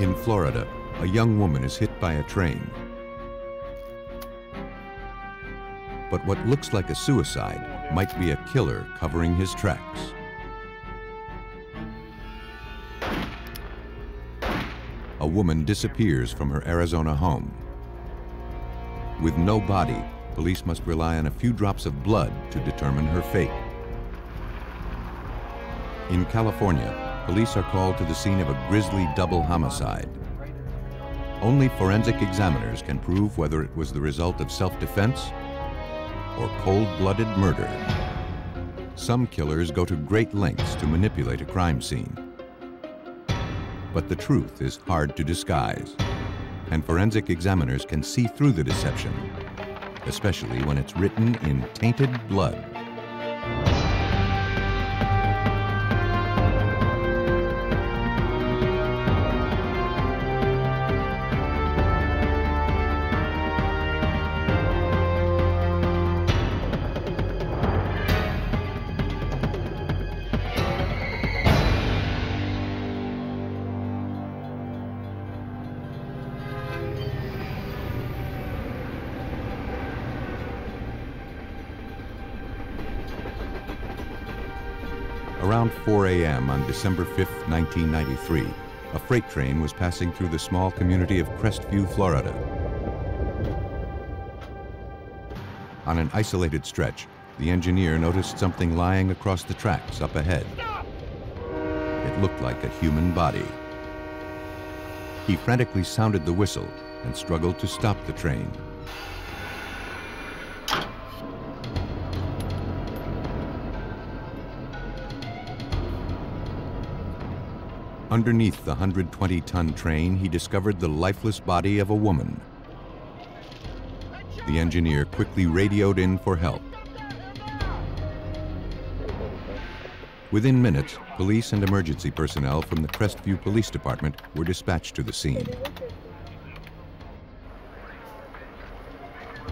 In Florida, a young woman is hit by a train. But what looks like a suicide might be a killer covering his tracks. A woman disappears from her Arizona home. With no body, police must rely on a few drops of blood to determine her fate. In California, police are called to the scene of a grisly double homicide. Only forensic examiners can prove whether it was the result of self-defense or cold-blooded murder. Some killers go to great lengths to manipulate a crime scene. But the truth is hard to disguise, and forensic examiners can see through the deception, especially when it's written in tainted blood. Around 4 a.m. on December 5, 1993, a freight train was passing through the small community of Crestview, Florida. On an isolated stretch, the engineer noticed something lying across the tracks up ahead. Stop! It looked like a human body. He frantically sounded the whistle and struggled to stop the train. Underneath the 120-ton train, he discovered the lifeless body of a woman. The engineer quickly radioed in for help. Within minutes, police and emergency personnel from the Crestview Police Department were dispatched to the scene.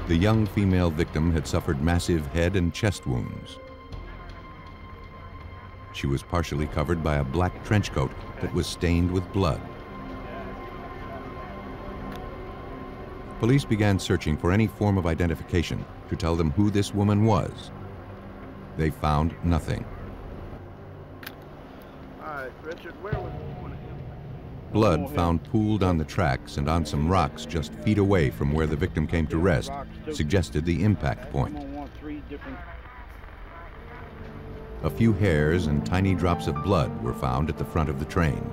The young female victim had suffered massive head and chest wounds. She was partially covered by a black trench coat that was stained with blood. Police began searching for any form of identification to tell them who this woman was. They found nothing. Blood found pooled on the tracks and on some rocks just feet away from where the victim came to rest suggested the impact point. A few hairs and tiny drops of blood were found at the front of the train.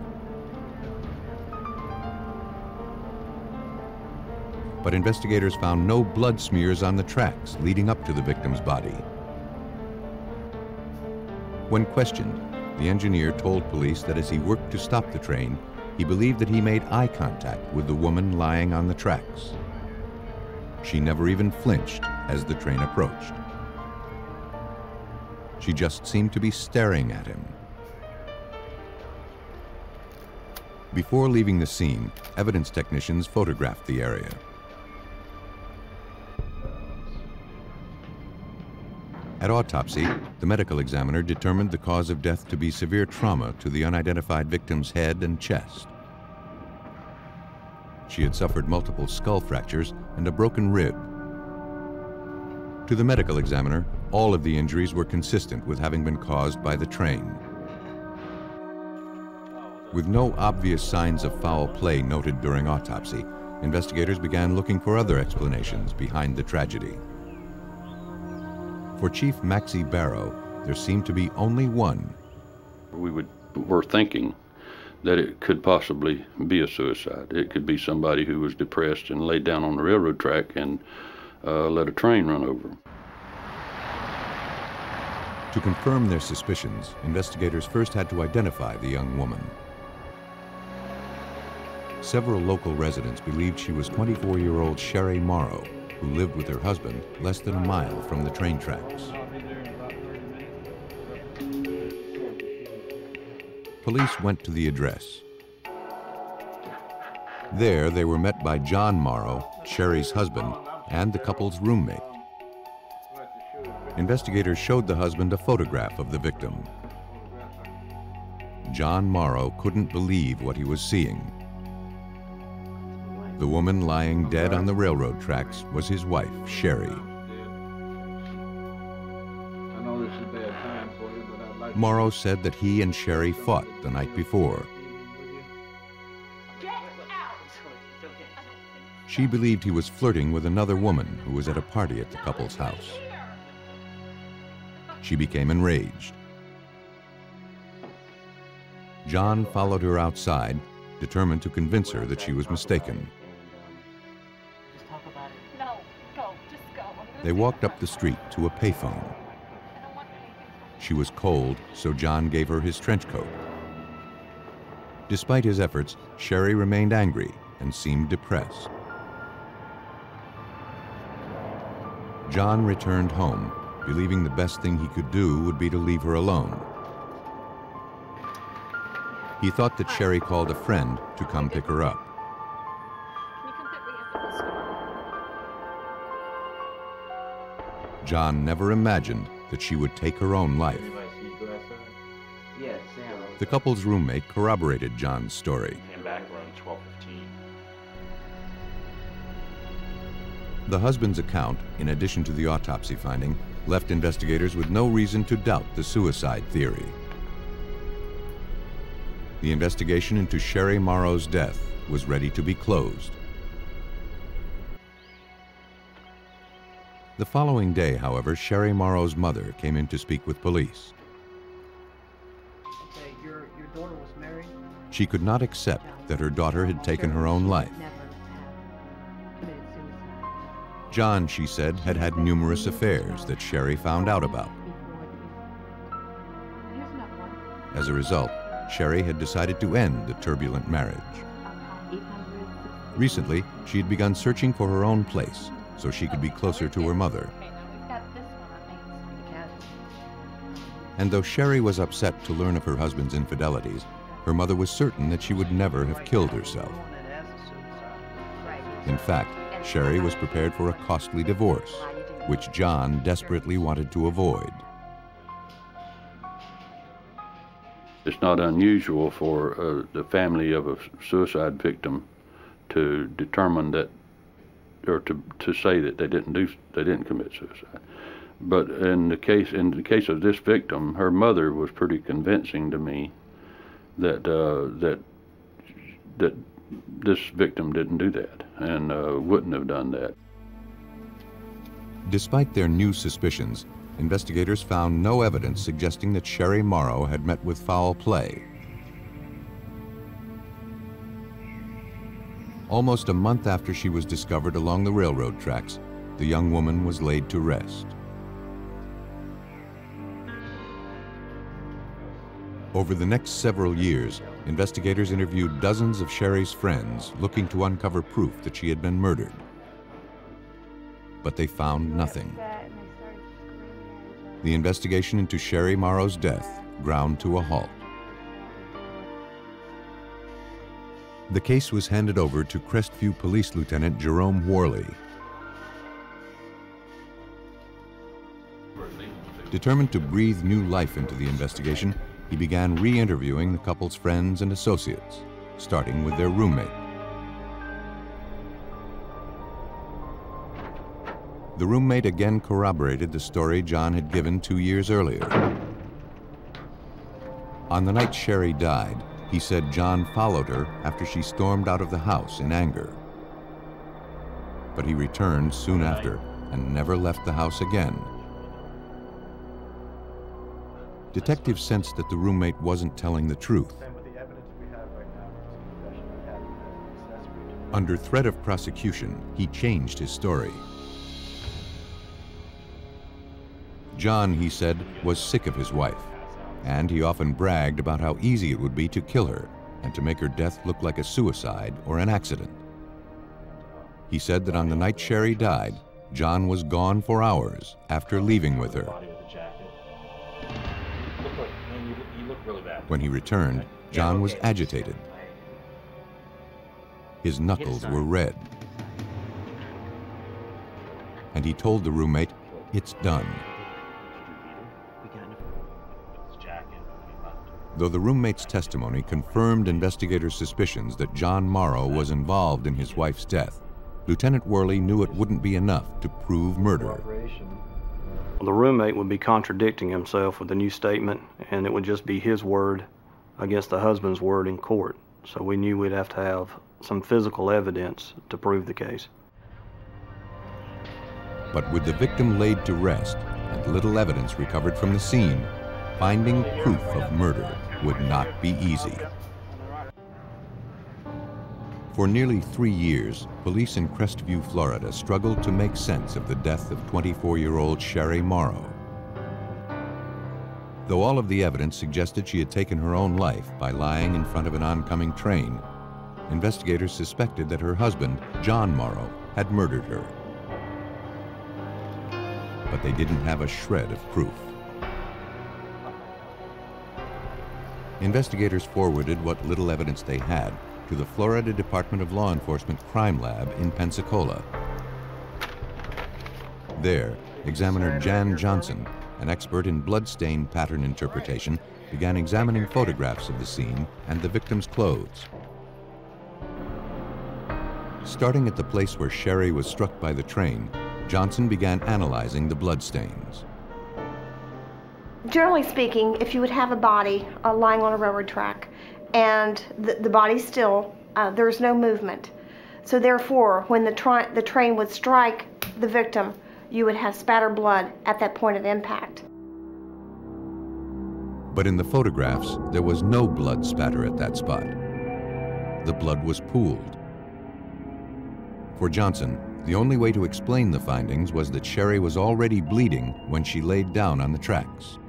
But investigators found no blood smears on the tracks leading up to the victim's body. When questioned, the engineer told police that as he worked to stop the train, he believed that he made eye contact with the woman lying on the tracks. She never even flinched as the train approached. She just seemed to be staring at him. Before leaving the scene, evidence technicians photographed the area. At autopsy, the medical examiner determined the cause of death to be severe trauma to the unidentified victim's head and chest. She had suffered multiple skull fractures and a broken rib. To the medical examiner, all of the injuries were consistent with having been caused by the train. With no obvious signs of foul play noted during autopsy, investigators began looking for other explanations behind the tragedy. For Chief Maxie Barrow, there seemed to be only one. We were thinking that it could possibly be a suicide. It could be somebody who was depressed and laid down on the railroad track and let a train run over him. To confirm their suspicions, investigators first had to identify the young woman. Several local residents believed she was 24-year-old Sherry Morrow, who lived with her husband less than a mile from the train tracks. Police went to the address. There, they were met by John Morrow, Sherry's husband, and the couple's roommate. Investigators showed the husband a photograph of the victim. John Morrow couldn't believe what he was seeing. The woman lying dead on the railroad tracks was his wife, Sherry. I know this is a bad time for you, but I'd like Morrow said that he and Sherry fought the night before. Get out! She believed he was flirting with another woman who was at a party at the couple's house. She became enraged. John followed her outside, determined to convince her that she was mistaken. Just talk about it. No, go, just go. They walked up the street to a payphone. She was cold, so John gave her his trench coat. Despite his efforts, Sherry remained angry and seemed depressed. John returned home, believing the best thing he could do would be to leave her alone. He thought that Sherry called a friend to come pick her up. Can you come pick me up at the store? John never imagined that she would take her own life. The couple's roommate corroborated John's story. Came back around 12:15. The husband's account, in addition to the autopsy finding, left investigators with no reason to doubt the suicide theory. The investigation into Sherry Morrow's death was ready to be closed. The following day, however, Sherry Morrow's mother came in to speak with police. Okay, your daughter was married? She could not accept that her daughter had taken her own life. John, she said, had had numerous affairs that Sherry found out about. As a result, Sherry had decided to end the turbulent marriage. Recently, she had begun searching for her own place so she could be closer to her mother. And though Sherry was upset to learn of her husband's infidelities, her mother was certain that she would never have killed herself. In fact, Sherry was prepared for a costly divorce, which John desperately wanted to avoid. It's not unusual for the family of a suicide victim to determine that, or to say that they didn't commit suicide. But in the case of this victim, her mother was pretty convincing to me that that this victim didn't do that and wouldn't have done that. Despite their new suspicions, investigators found no evidence suggesting that Sherry Morrow had met with foul play. Almost a month after she was discovered along the railroad tracks, the young woman was laid to rest. Over the next several years, investigators interviewed dozens of Sherry's friends looking to uncover proof that she had been murdered. But they found nothing. The investigation into Sherry Morrow's death ground to a halt. The case was handed over to Crestview Police Lieutenant Jerome Worley. Determined to breathe new life into the investigation, he began re-interviewing the couple's friends and associates, starting with their roommate. The roommate again corroborated the story John had given 2 years earlier. On the night Sherry died, he said John followed her after she stormed out of the house in anger. But he returned soon after and never left the house again. Detectives sensed that the roommate wasn't telling the truth. Under threat of prosecution, he changed his story. John, he said, was sick of his wife, and he often bragged about how easy it would be to kill her and to make her death look like a suicide or an accident. He said that on the night Sherry died, John was gone for hours after leaving with her. When he returned, John was agitated. His knuckles were red. And he told the roommate, "It's done." though the roommate's testimony confirmed investigators' suspicions that John Morrow was involved in his wife's death, Lieutenant Worley knew it wouldn't be enough to prove murder. The roommate would be contradicting himself with a new statement, and it would just be his word against the husband's word in court. So we knew we'd have to have some physical evidence to prove the case. But with the victim laid to rest and little evidence recovered from the scene, finding proof of murder would not be easy. For nearly 3 years, police in Crestview, Florida struggled to make sense of the death of 24-year-old Sherry Morrow. Though all of the evidence suggested she had taken her own life by lying in front of an oncoming train, investigators suspected that her husband, John Morrow, had murdered her. But they didn't have a shred of proof. Investigators forwarded what little evidence they had to the Florida Department of Law Enforcement Crime Lab in Pensacola. There, examiner Jan Johnson, an expert in blood stain pattern interpretation, began examining photographs of the scene and the victim's clothes. Starting at the place where Sherry was struck by the train, Johnson began analyzing the blood stains. Generally speaking, if you would have a body lying on a railroad track, and the body's still, there's no movement. So therefore, when the train would strike the victim, you would have spatter blood at that point of impact. But in the photographs, there was no blood spatter at that spot. The blood was pooled. For Johnson, the only way to explain the findings was that Sherry was already bleeding when she laid down on the tracks.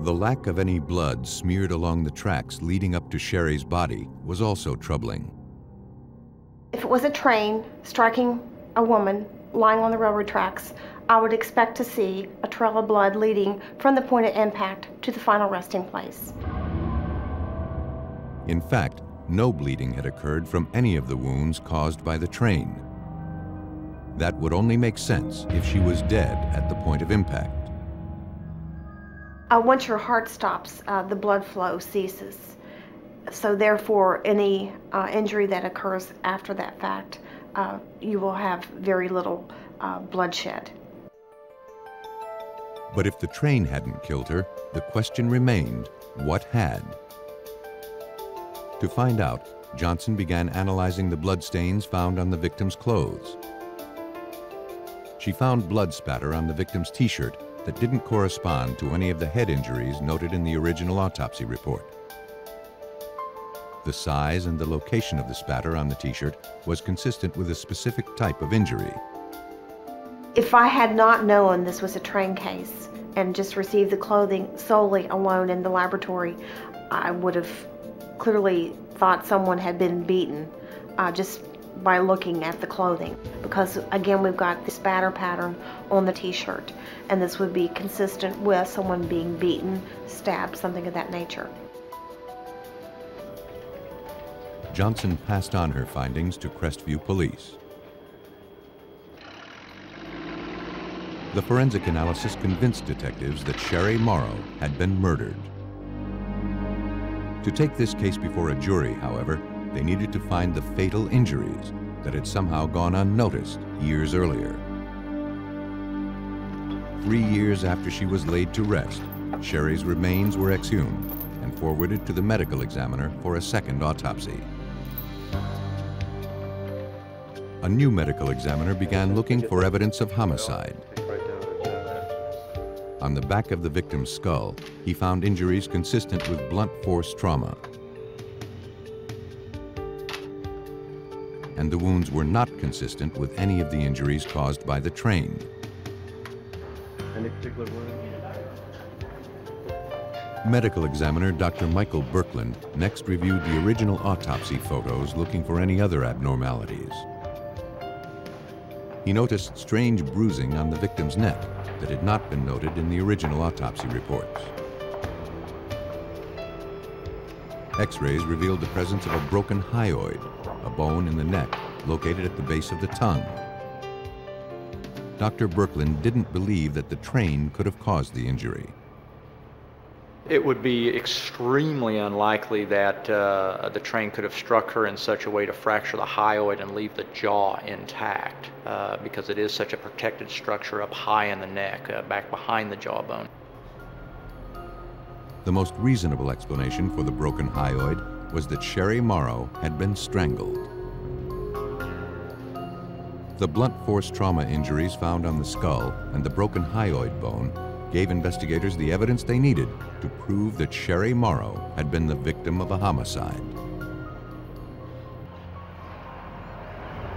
The lack of any blood smeared along the tracks leading up to Sherry's body was also troubling. If it was a train striking a woman lying on the railroad tracks, I would expect to see a trail of blood leading from the point of impact to the final resting place. In fact, no bleeding had occurred from any of the wounds caused by the train. That would only make sense if she was dead at the point of impact. Once your heart stops, the blood flow ceases. So therefore, any injury that occurs after that fact, you will have very little bloodshed. But if the train hadn't killed her, the question remained, what had? To find out, Johnson began analyzing the bloodstains found on the victim's clothes. She found blood spatter on the victim's t-shirt that didn't correspond to any of the head injuries noted in the original autopsy report. The size and the location of the spatter on the t-shirt was consistent with a specific type of injury. If I had not known this was a train case and just received the clothing solely alone in the laboratory, I would have clearly thought someone had been beaten just by looking at the clothing, because again we've got the spatter pattern on the t-shirt, and this would be consistent with someone being beaten, stabbed, something of that nature. Johnson passed on her findings to Crestview Police. The forensic analysis convinced detectives that Sherry Morrow had been murdered. To take this case before a jury, however, they needed to find the fatal injuries that had somehow gone unnoticed years earlier. 3 years after she was laid to rest, Sherry's remains were exhumed and forwarded to the medical examiner for a second autopsy. A new medical examiner began looking for evidence of homicide. On the back of the victim's skull, he found injuries consistent with blunt force trauma. And the wounds were not consistent with any of the injuries caused by the train. Any particular wound? Medical examiner Dr. Michael Berkland next reviewed the original autopsy photos looking for any other abnormalities. He noticed strange bruising on the victim's neck that had not been noted in the original autopsy reports. X-rays revealed the presence of a broken hyoid, a bone in the neck located at the base of the tongue. Dr. Berkland didn't believe that the train could have caused the injury. It would be extremely unlikely that the train could have struck her in such a way to fracture the hyoid and leave the jaw intact, because it is such a protected structure up high in the neck, back behind the jawbone. The most reasonable explanation for the broken hyoid was that Sherry Morrow had been strangled. The blunt force trauma injuries found on the skull and the broken hyoid bone gave investigators the evidence they needed to prove that Sherry Morrow had been the victim of a homicide.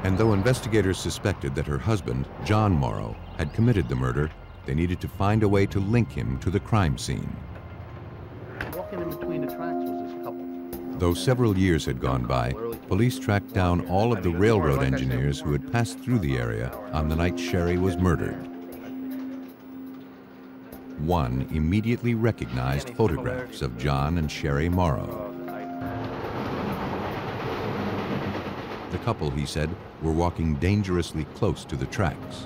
And though investigators suspected that her husband, John Morrow, had committed the murder, they needed to find a way to link him to the crime scene. Walking in between the tracks was this couple. Though several years had gone by, police tracked down all of the railroad engineers who had passed through the area on the night Sherry was murdered. One immediately recognized photographs of John and Sherry Morrow. The couple, he said, were walking dangerously close to the tracks.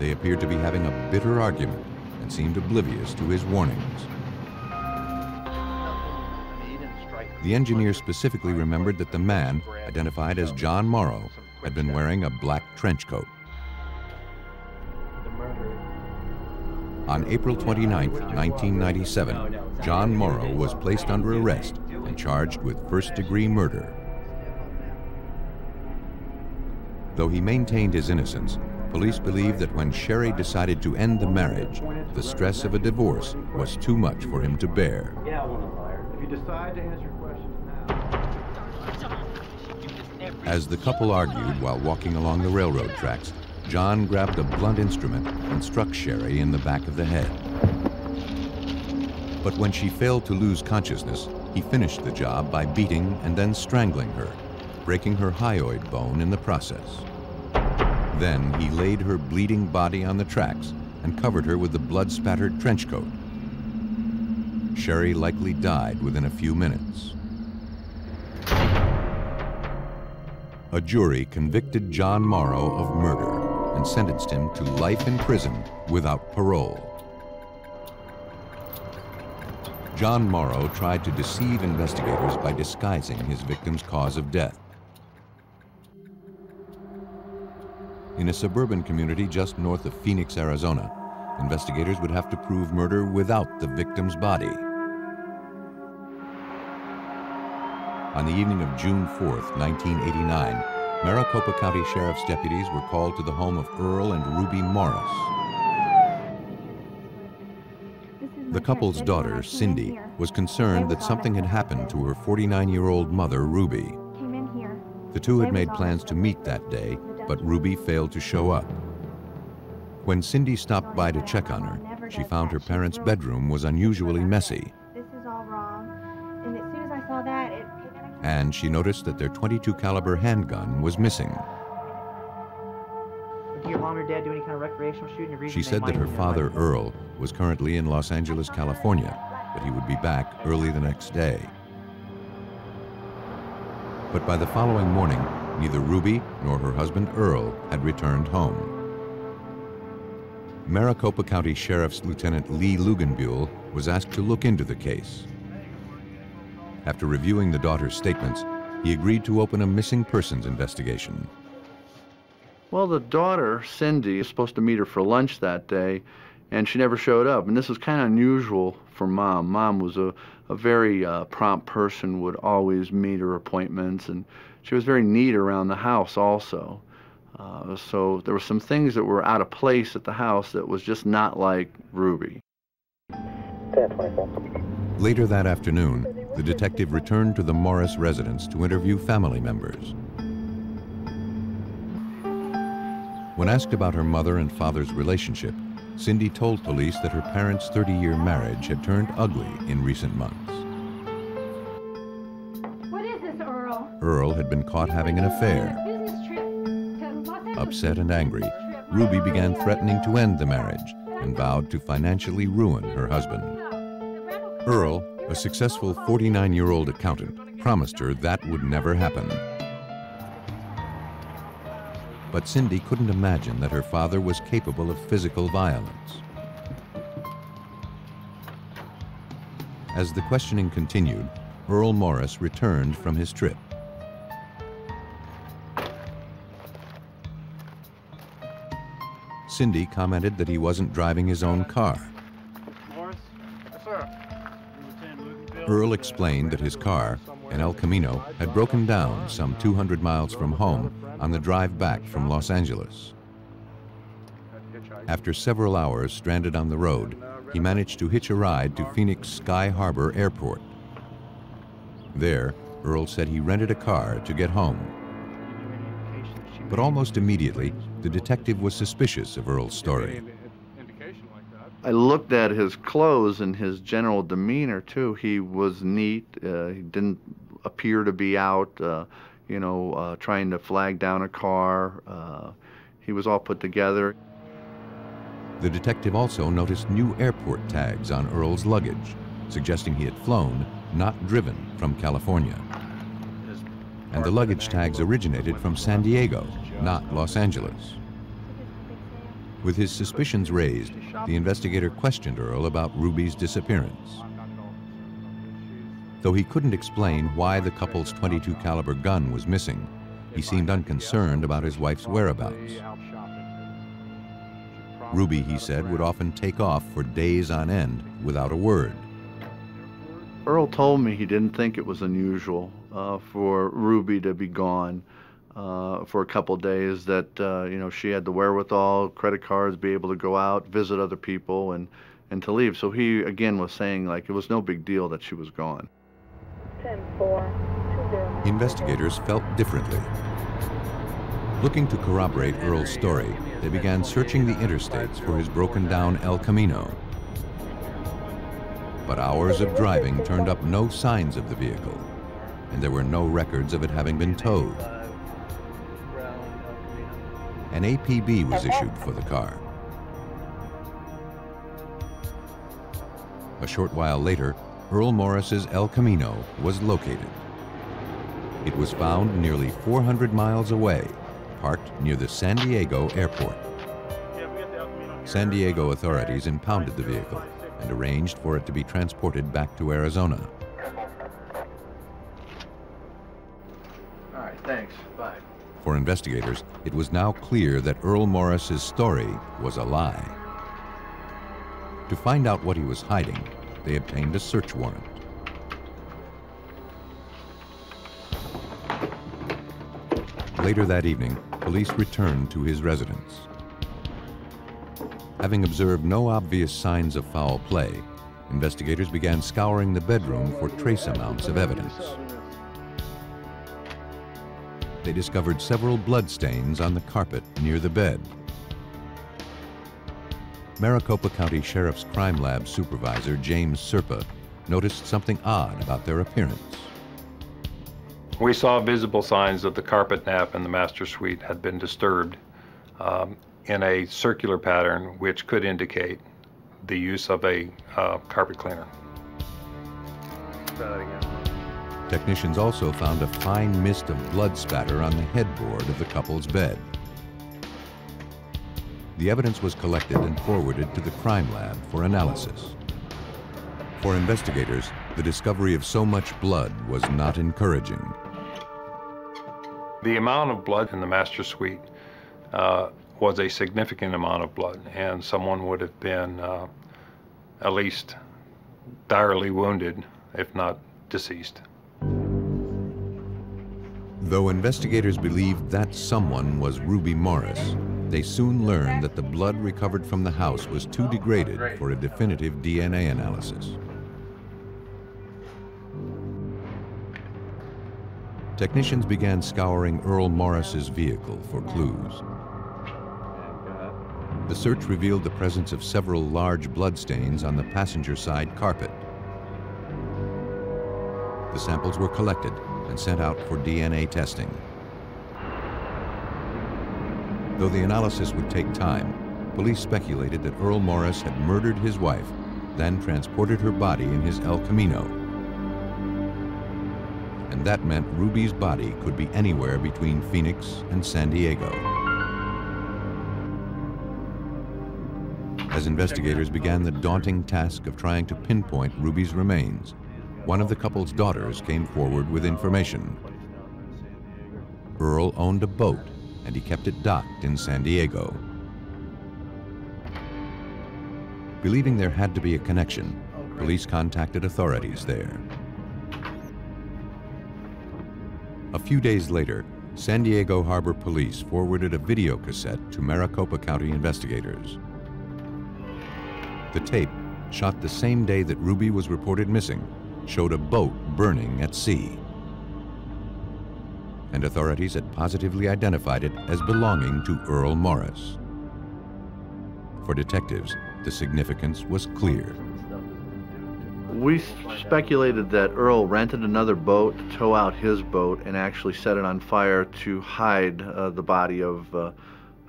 They appeared to be having a bitter argument and seemed oblivious to his warnings. The engineer specifically remembered that the man, identified as John Morrow, had been wearing a black trench coat. On April 29, 1997, John Morrow was placed under arrest and charged with first-degree murder. Though he maintained his innocence, police believe that when Sherry decided to end the marriage, the stress of a divorce was too much for him to bear. As the couple argued while walking along the railroad tracks, John grabbed a blunt instrument and struck Sherry in the back of the head. But when she failed to lose consciousness, he finished the job by beating and then strangling her, breaking her hyoid bone in the process. Then he laid her bleeding body on the tracks and covered her with the blood-spattered trench coat. Sherry likely died within a few minutes. A jury convicted John Morrow of murder and sentenced him to life in prison without parole. John Morrow tried to deceive investigators by disguising his victim's cause of death. In a suburban community just north of Phoenix, Arizona, investigators would have to prove murder without the victim's body. On the evening of June 4th, 1989, Maricopa County Sheriff's deputies were called to the home of Earl and Ruby Morris. The couple's daughter, Cindy, was concerned that something had happened to her 49-year-old mother, Ruby. The two had made plans to meet that day, but Ruby failed to show up. When Cindy stopped by to check on her, she found her parents' bedroom was unusually messy. And she noticed that their .22 caliber handgun was missing. She said that her father, Earl, was currently in Los Angeles, California, but he would be back early the next day. But by the following morning, neither Ruby nor her husband, Earl, had returned home. Maricopa County Sheriff's Lieutenant Lee Lugenbuehl was asked to look into the case. After reviewing the daughter's statements, he agreed to open a missing persons investigation. Well, the daughter, Cindy, was supposed to meet her for lunch that day, and she never showed up. And this was kind of unusual for Mom. Mom was a very prompt person, would always meet her appointments, and she was very neat around the house also. So there were some things that were out of place at the house that was just not like Ruby. 10:24. Later that afternoon, the detective returned to the Morris residence to interview family members. When asked about her mother and father's relationship, Cindy told police that her parents' 30-year marriage had turned ugly in recent months. What is this, Earl? Earl had been caught having an affair. Upset and angry, Ruby began threatening to end the marriage and vowed to financially ruin her husband. Earl, a successful 49-year-old accountant, promised her that would never happen. But Cindy couldn't imagine that her father was capable of physical violence. As the questioning continued, Earl Morris returned from his trip. Cindy commented that he wasn't driving his own car. Morris? Yes, sir. Earl explained that his car, an El Camino, had broken down some 200 miles from home on the drive back from Los Angeles. After several hours stranded on the road, he managed to hitch a ride to Phoenix Sky Harbor Airport. There, Earl said he rented a car to get home. But almost immediately, the detective was suspicious of Earl's story. I looked at his clothes and his general demeanor, too. He was neat. He didn't appear to be out, trying to flag down a car. He was all put together. The detective also noticed new airport tags on Earl's luggage, suggesting he had flown, not driven, from California. And the luggage tags originated from San Diego, not Los Angeles. With his suspicions raised, the investigator questioned Earl about Ruby's disappearance. Though he couldn't explain why the couple's .22 caliber gun was missing, he seemed unconcerned about his wife's whereabouts. Ruby, he said, would often take off for days on end without a word. Earl told me he didn't think it was unusual for Ruby to be gone for a couple days, that she had the wherewithal, credit cards, be able to go out, visit other people, and to leave. So he, again, was saying, like, it was no big deal that she was gone. 10-4. Investigators felt differently. Looking to corroborate Earl's story, they began searching the interstates for his broken-down El Camino. But hours of driving turned up no signs of the vehicle, and there were no records of it having been towed. An APB was issued for the car. A short while later, Earl Morris's El Camino was located. It was found nearly 400 miles away, parked near the San Diego airport. San Diego authorities impounded the vehicle and arranged for it to be transported back to Arizona. All right, thanks, bye. For investigators, it was now clear that Earl Morris's story was a lie. To find out what he was hiding, they obtained a search warrant. Later that evening, police returned to his residence. Having observed no obvious signs of foul play, investigators began scouring the bedroom for trace amounts of evidence. They discovered several bloodstains on the carpet near the bed. Maricopa County Sheriff's Crime Lab supervisor James Serpa noticed something odd about their appearance. We saw visible signs that the carpet nap in the master suite had been disturbed in a circular pattern, which could indicate the use of a carpet cleaner. Technicians also found a fine mist of blood spatter on the headboard of the couple's bed. The evidence was collected and forwarded to the crime lab for analysis. For investigators, the discovery of so much blood was not encouraging. The amount of blood in the master suite was a significant amount of blood, and someone would have been at least direly wounded, if not deceased. Though investigators believed that someone was Ruby Morris, they soon learned that the blood recovered from the house was too degraded for a definitive DNA analysis. Technicians began scouring Earl Morris's vehicle for clues. The search revealed the presence of several large bloodstains on the passenger side carpet. The samples were collected and sent out for DNA testing. Though the analysis would take time, police speculated that Earl Morris had murdered his wife, then transported her body in his El Camino. And that meant Ruby's body could be anywhere between Phoenix and San Diego. as investigators began the daunting task of trying to pinpoint Ruby's remains. One of the couple's daughters came forward with information. Earl owned a boat, and he kept it docked in San Diego. Believing there had to be a connection, police contacted authorities there. A few days later, San Diego Harbor Police forwarded a video cassette to Maricopa County investigators. The tape, shot the same day that Ruby was reported missing, showed a boat burning at sea. And authorities had positively identified it as belonging to Earl Morris. For detectives, the significance was clear. We speculated that Earl rented another boat to tow out his boat and actually set it on fire to hide the body of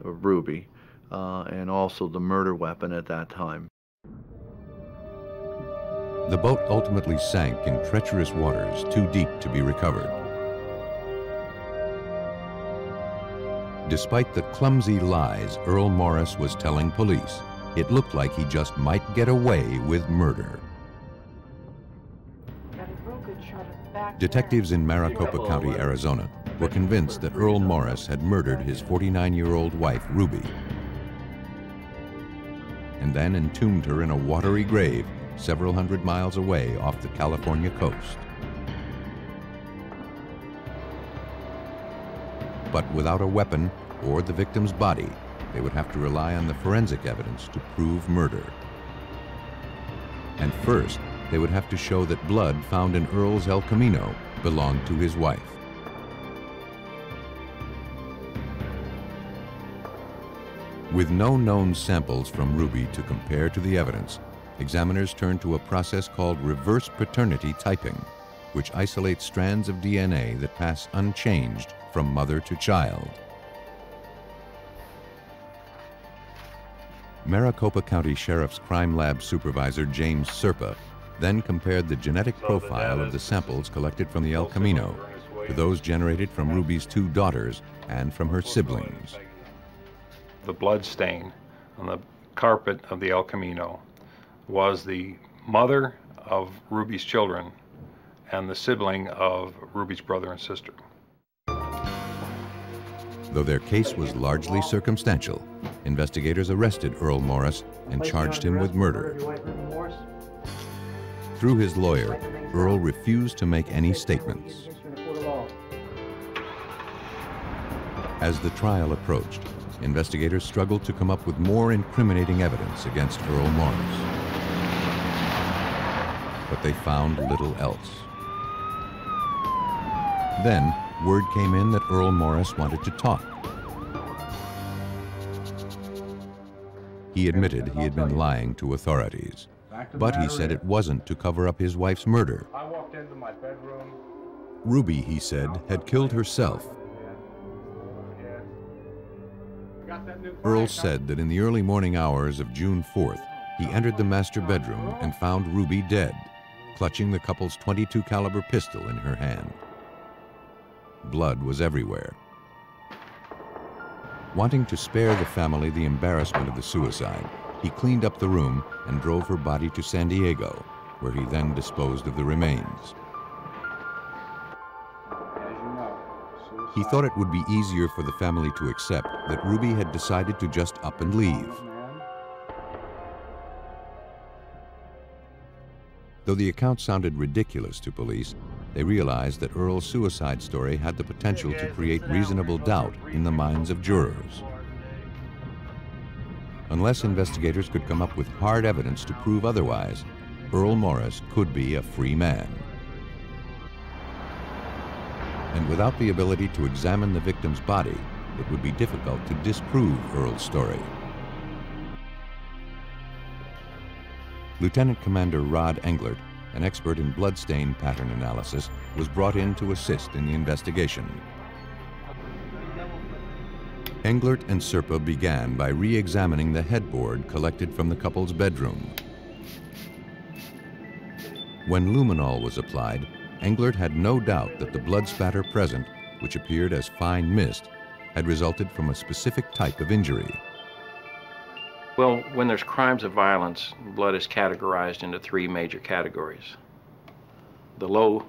Ruby and also the murder weapon at that time. The boat ultimately sank in treacherous waters too deep to be recovered. Despite the clumsy lies Earl Morris was telling police, it looked like he just might get away with murder. Detectives in Maricopa County, Arizona, were convinced that Earl Morris had murdered his 49-year-old wife, Ruby, and then entombed her in a watery grave several hundred miles away off the California coast. But without a weapon or the victim's body, they would have to rely on the forensic evidence to prove murder. And first, they would have to show that blood found in Earl's El Camino belonged to his wife. With no known samples from Ruby to compare to the evidence, examiners turned to a process called reverse paternity typing, which isolates strands of DNA that pass unchanged from mother to child. Maricopa County Sheriff's Crime Lab Supervisor James Serpa then compared the genetic profile of the samples collected from the El Camino to those generated from Ruby's two daughters and from her siblings. The blood stain on the carpet of the El Camino was the mother of Ruby's children and the sibling of Ruby's brother and sister. Though their case was largely circumstantial, investigators arrested Earl Morris and charged him with murder. Through his lawyer, Earl refused to make any statements. As the trial approached, investigators struggled to come up with more incriminating evidence against Earl Morris. But they found little else. Then, word came in that Earl Morris wanted to talk. He admitted he had been lying to authorities. But he said it wasn't to cover up his wife's murder. I walked into my bedroom. Ruby, he said, had killed herself. Earl said that in the early morning hours of June 4th, he entered the master bedroom and found Ruby dead, clutching the couple's .22 caliber pistol in her hand. Blood was everywhere. Wanting to spare the family the embarrassment of the suicide, he cleaned up the room and drove her body to San Diego, where he then disposed of the remains. He thought it would be easier for the family to accept that Ruby had decided to just up and leave. Though the account sounded ridiculous to police, they realized that Earl's suicide story had the potential to create reasonable doubt in the minds of jurors. Unless investigators could come up with hard evidence to prove otherwise, Earl Morris could be a free man. And without the ability to examine the victim's body, it would be difficult to disprove Earl's story. Lieutenant Commander Rod Englert, an expert in bloodstain pattern analysis, was brought in to assist in the investigation. Englert and Serpa began by re-examining the headboard collected from the couple's bedroom. When luminol was applied, Englert had no doubt that the blood spatter present, which appeared as fine mist, had resulted from a specific type of injury. Well, when there's crimes of violence, blood is categorized into three major categories. The low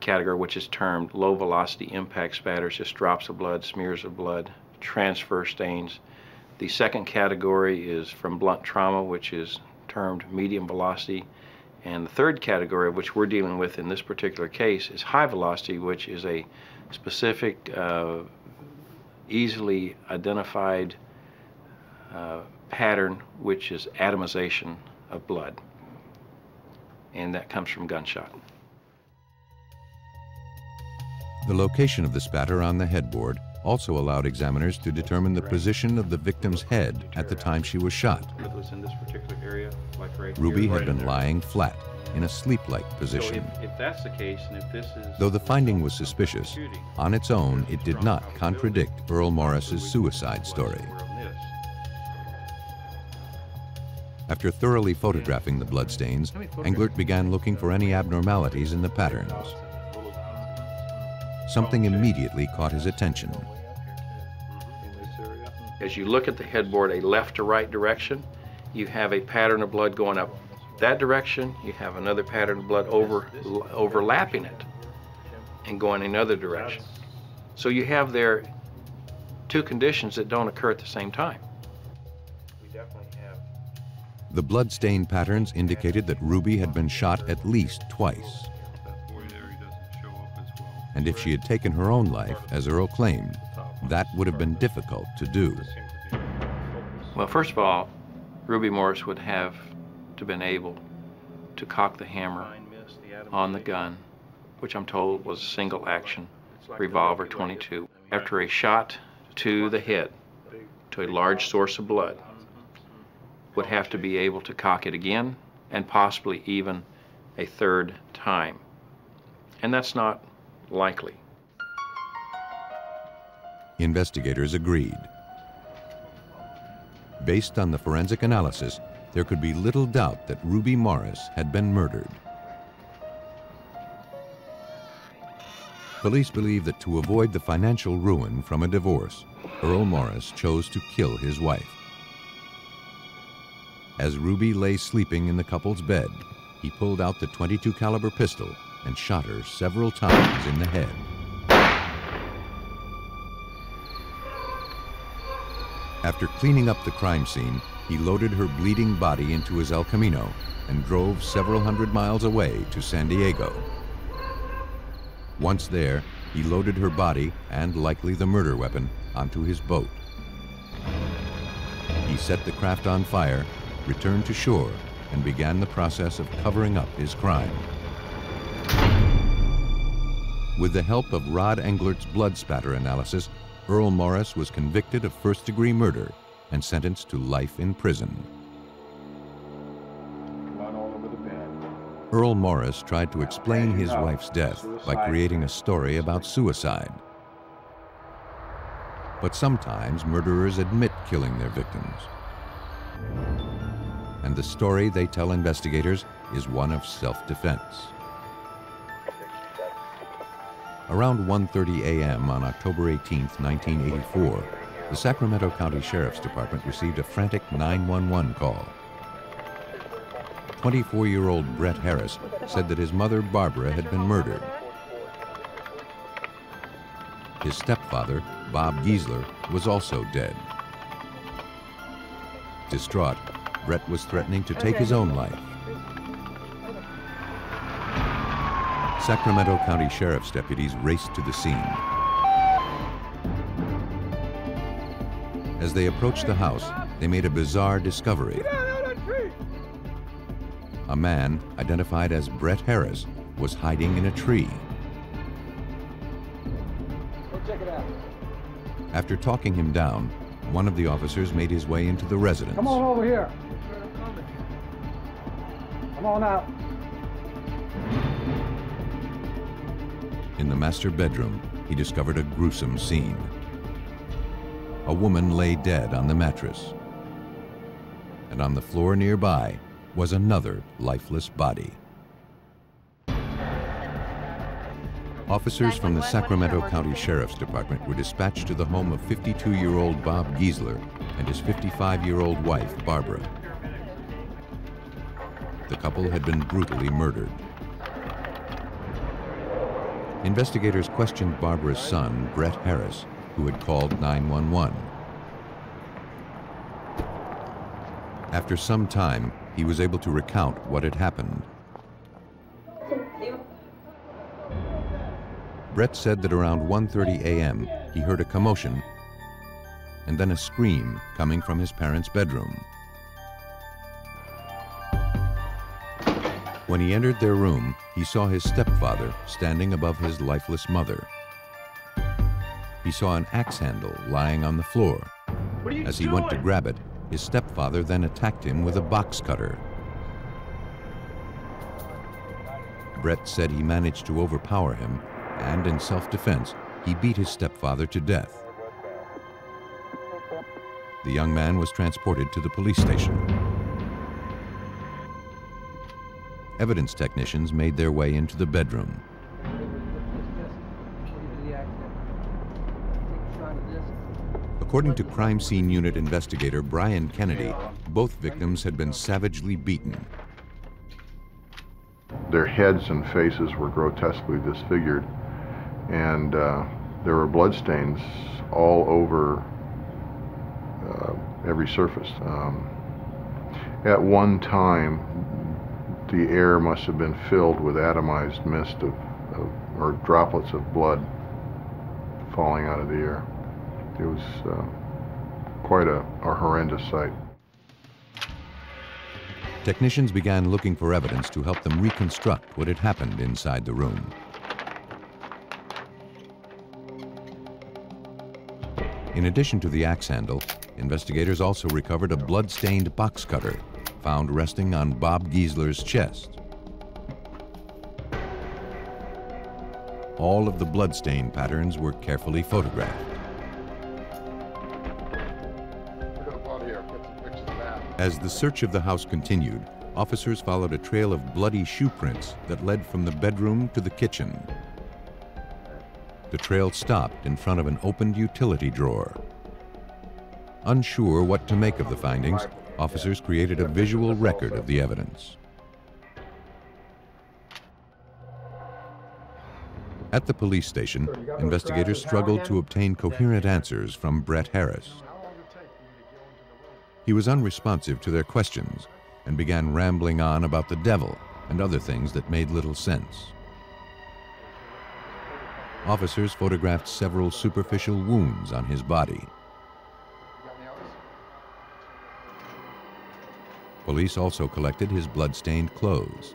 category, which is termed low velocity impact spatters, just drops of blood, smears of blood, transfer stains. The second category is from blunt trauma, which is termed medium velocity. And the third category, which we're dealing with in this particular case, is high velocity, which is a specific, easily identified pattern, which is atomization of blood. And that comes from gunshot. The location of the spatter on the headboard also allowed examiners to determine the position of the victim's head at the time she was shot. Ruby had been lying flat in a sleep-like position. Though the finding was suspicious, on its own it did not contradict Earl Morris's suicide story. After thoroughly photographing the bloodstains, Englert began looking for any abnormalities in the patterns. Something immediately caught his attention. As you look at the headboard, a left to right direction, you have a pattern of blood going up that direction, you have another pattern of blood overlapping it and going another direction. So you have there two conditions that don't occur at the same time. The blood stain patterns indicated that Ruby had been shot at least twice. And if she had taken her own life, as Earl claimed, that would have been difficult to do. Well, first of all, Ruby Morris would have to have been able to cock the hammer on the gun, which I'm told was a single action revolver .22, after a shot to the head, to a large source of blood, would have to be able to cock it again, and possibly even a third time. And that's not likely. Investigators agreed. Based on the forensic analysis, there could be little doubt that Ruby Morris had been murdered. Police believe that to avoid the financial ruin from a divorce, Earl Morris chose to kill his wife. As Ruby lay sleeping in the couple's bed, he pulled out the .22 caliber pistol and shot her several times in the head. After cleaning up the crime scene, he loaded her bleeding body into his El Camino and drove several hundred miles away to San Diego. Once there, he loaded her body, and likely the murder weapon, onto his boat. He set the craft on fire, returned to shore, and began the process of covering up his crime. With the help of Rod Englert's blood spatter analysis, Earl Morris was convicted of first-degree murder and sentenced to life in prison. Earl Morris tried to explain his wife's death by creating a story about suicide. But sometimes murderers admit killing their victims. And the story they tell investigators is one of self-defense. Around 1:30 a.m. on October 18, 1984, the Sacramento County Sheriff's Department received a frantic 911 call. 24-year-old Brett Harris said that his mother, Barbara, had been murdered. His stepfather, Bob Giesler, was also dead. Distraught, Brett was threatening to take his own life. Sacramento County Sheriff's deputies raced to the scene. As they approached the house, they made a bizarre discovery. A man, identified as Brett Harris, was hiding in a tree. After talking him down, one of the officers made his way into the residence. Come on over here. Come on out. In the master bedroom, he discovered a gruesome scene. A woman lay dead on the mattress. And on the floor nearby was another lifeless body. Officers from the Sacramento County Sheriff's Department were dispatched to the home of 52-year-old Bob Giesler and his 55-year-old wife, Barbara. The couple had been brutally murdered. Investigators questioned Barbara's son, Brett Harris, who had called 911. After some time, he was able to recount what had happened. Brett said that around 1:30 a.m., he heard a commotion and then a scream coming from his parents' bedroom. When he entered their room, he saw his stepfather standing above his lifeless mother. He saw an axe handle lying on the floor. As he went to grab it, his stepfather then attacked him with a box cutter. Brett said he managed to overpower him, and in self-defense, he beat his stepfather to death. The young man was transported to the police station. Evidence technicians made their way into the bedroom. According to crime scene unit investigator Brian Kennedy, both victims had been savagely beaten. Their heads and faces were grotesquely disfigured, and there were bloodstains all over every surface. At one time, the air must have been filled with atomized mist or droplets of blood falling out of the air. It was quite a horrendous sight. Technicians began looking for evidence to help them reconstruct what had happened inside the room. In addition to the axe handle, investigators also recovered a blood-stained box cutter found resting on Bob Giesler's chest. All of the bloodstain patterns were carefully photographed. As the search of the house continued, officers followed a trail of bloody shoe prints that led from the bedroom to the kitchen. The trail stopped in front of an opened utility drawer. Unsure what to make of the findings, officers created a visual record of the evidence. At the police station, investigators struggled to obtain coherent answers from Brett Harris. He was unresponsive to their questions and began rambling on about the devil and other things that made little sense. Officers photographed several superficial wounds on his body. Police also collected his blood-stained clothes.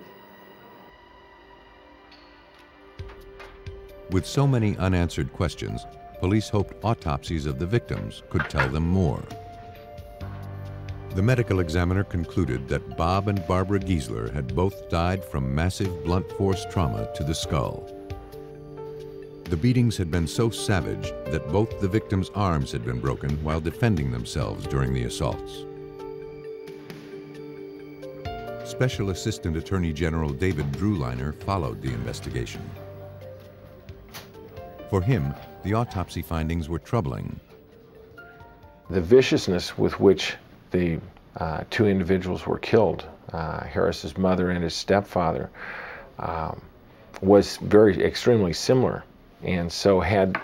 With so many unanswered questions, police hoped autopsies of the victims could tell them more. The medical examiner concluded that Bob and Barbara Giesler had both died from massive blunt force trauma to the skull. The beatings had been so savage that both the victims' arms had been broken while defending themselves during the assaults. Special Assistant Attorney General David Drewliner followed the investigation. For him, the autopsy findings were troubling. The viciousness with which the two individuals were killed, Harris's mother and his stepfather, was extremely similar. And so had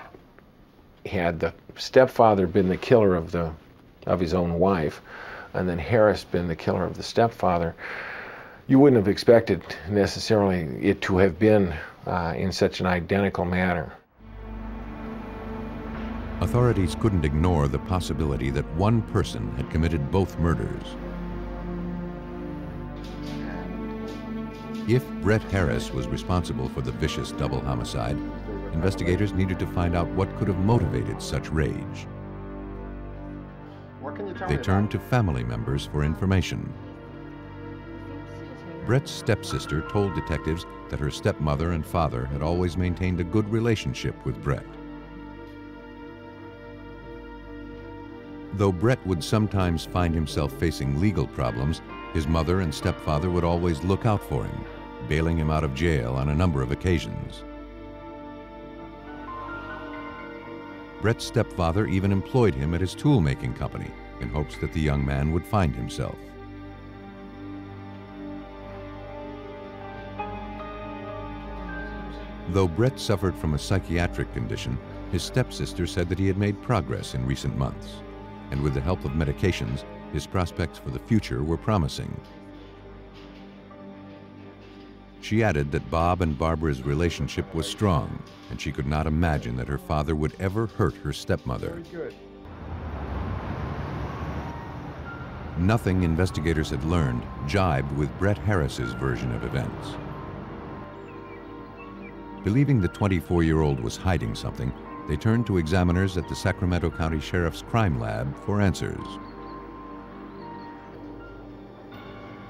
the stepfather been the killer of his own wife, and then Harris been the killer of the stepfather, you wouldn't have expected necessarily it to have been in such an identical manner. Authorities couldn't ignore the possibility that one person had committed both murders. If Brett Harris was responsible for the vicious double homicide, investigators needed to find out what could have motivated such rage. They turned to family members for information. Brett's stepsister told detectives that her stepmother and father had always maintained a good relationship with Brett. Though Brett would sometimes find himself facing legal problems, his mother and stepfather would always look out for him, bailing him out of jail on a number of occasions. Brett's stepfather even employed him at his tool-making company, in hopes that the young man would find himself. Though Brett suffered from a psychiatric condition, his stepsister said that he had made progress in recent months, and with the help of medications, his prospects for the future were promising. She added that Bob and Barbara's relationship was strong, and she could not imagine that her father would ever hurt her stepmother. Nothing investigators had learned jibed with Brett Harris's version of events. Believing the 24-year-old was hiding something, they turned to examiners at the Sacramento County Sheriff's Crime Lab for answers.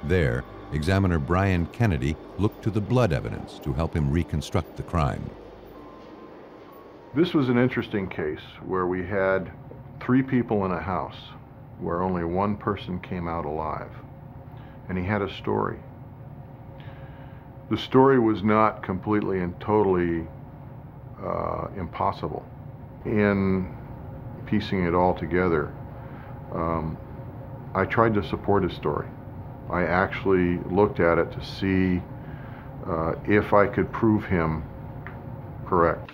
There, examiner Brian Kennedy looked to the blood evidence to help him reconstruct the crime. This was an interesting case where we had three people in a house where only one person came out alive, and he had a story. The story was not completely and totally impossible. In piecing it all together, I tried to support his story. I actually looked at it to see if I could prove him correct.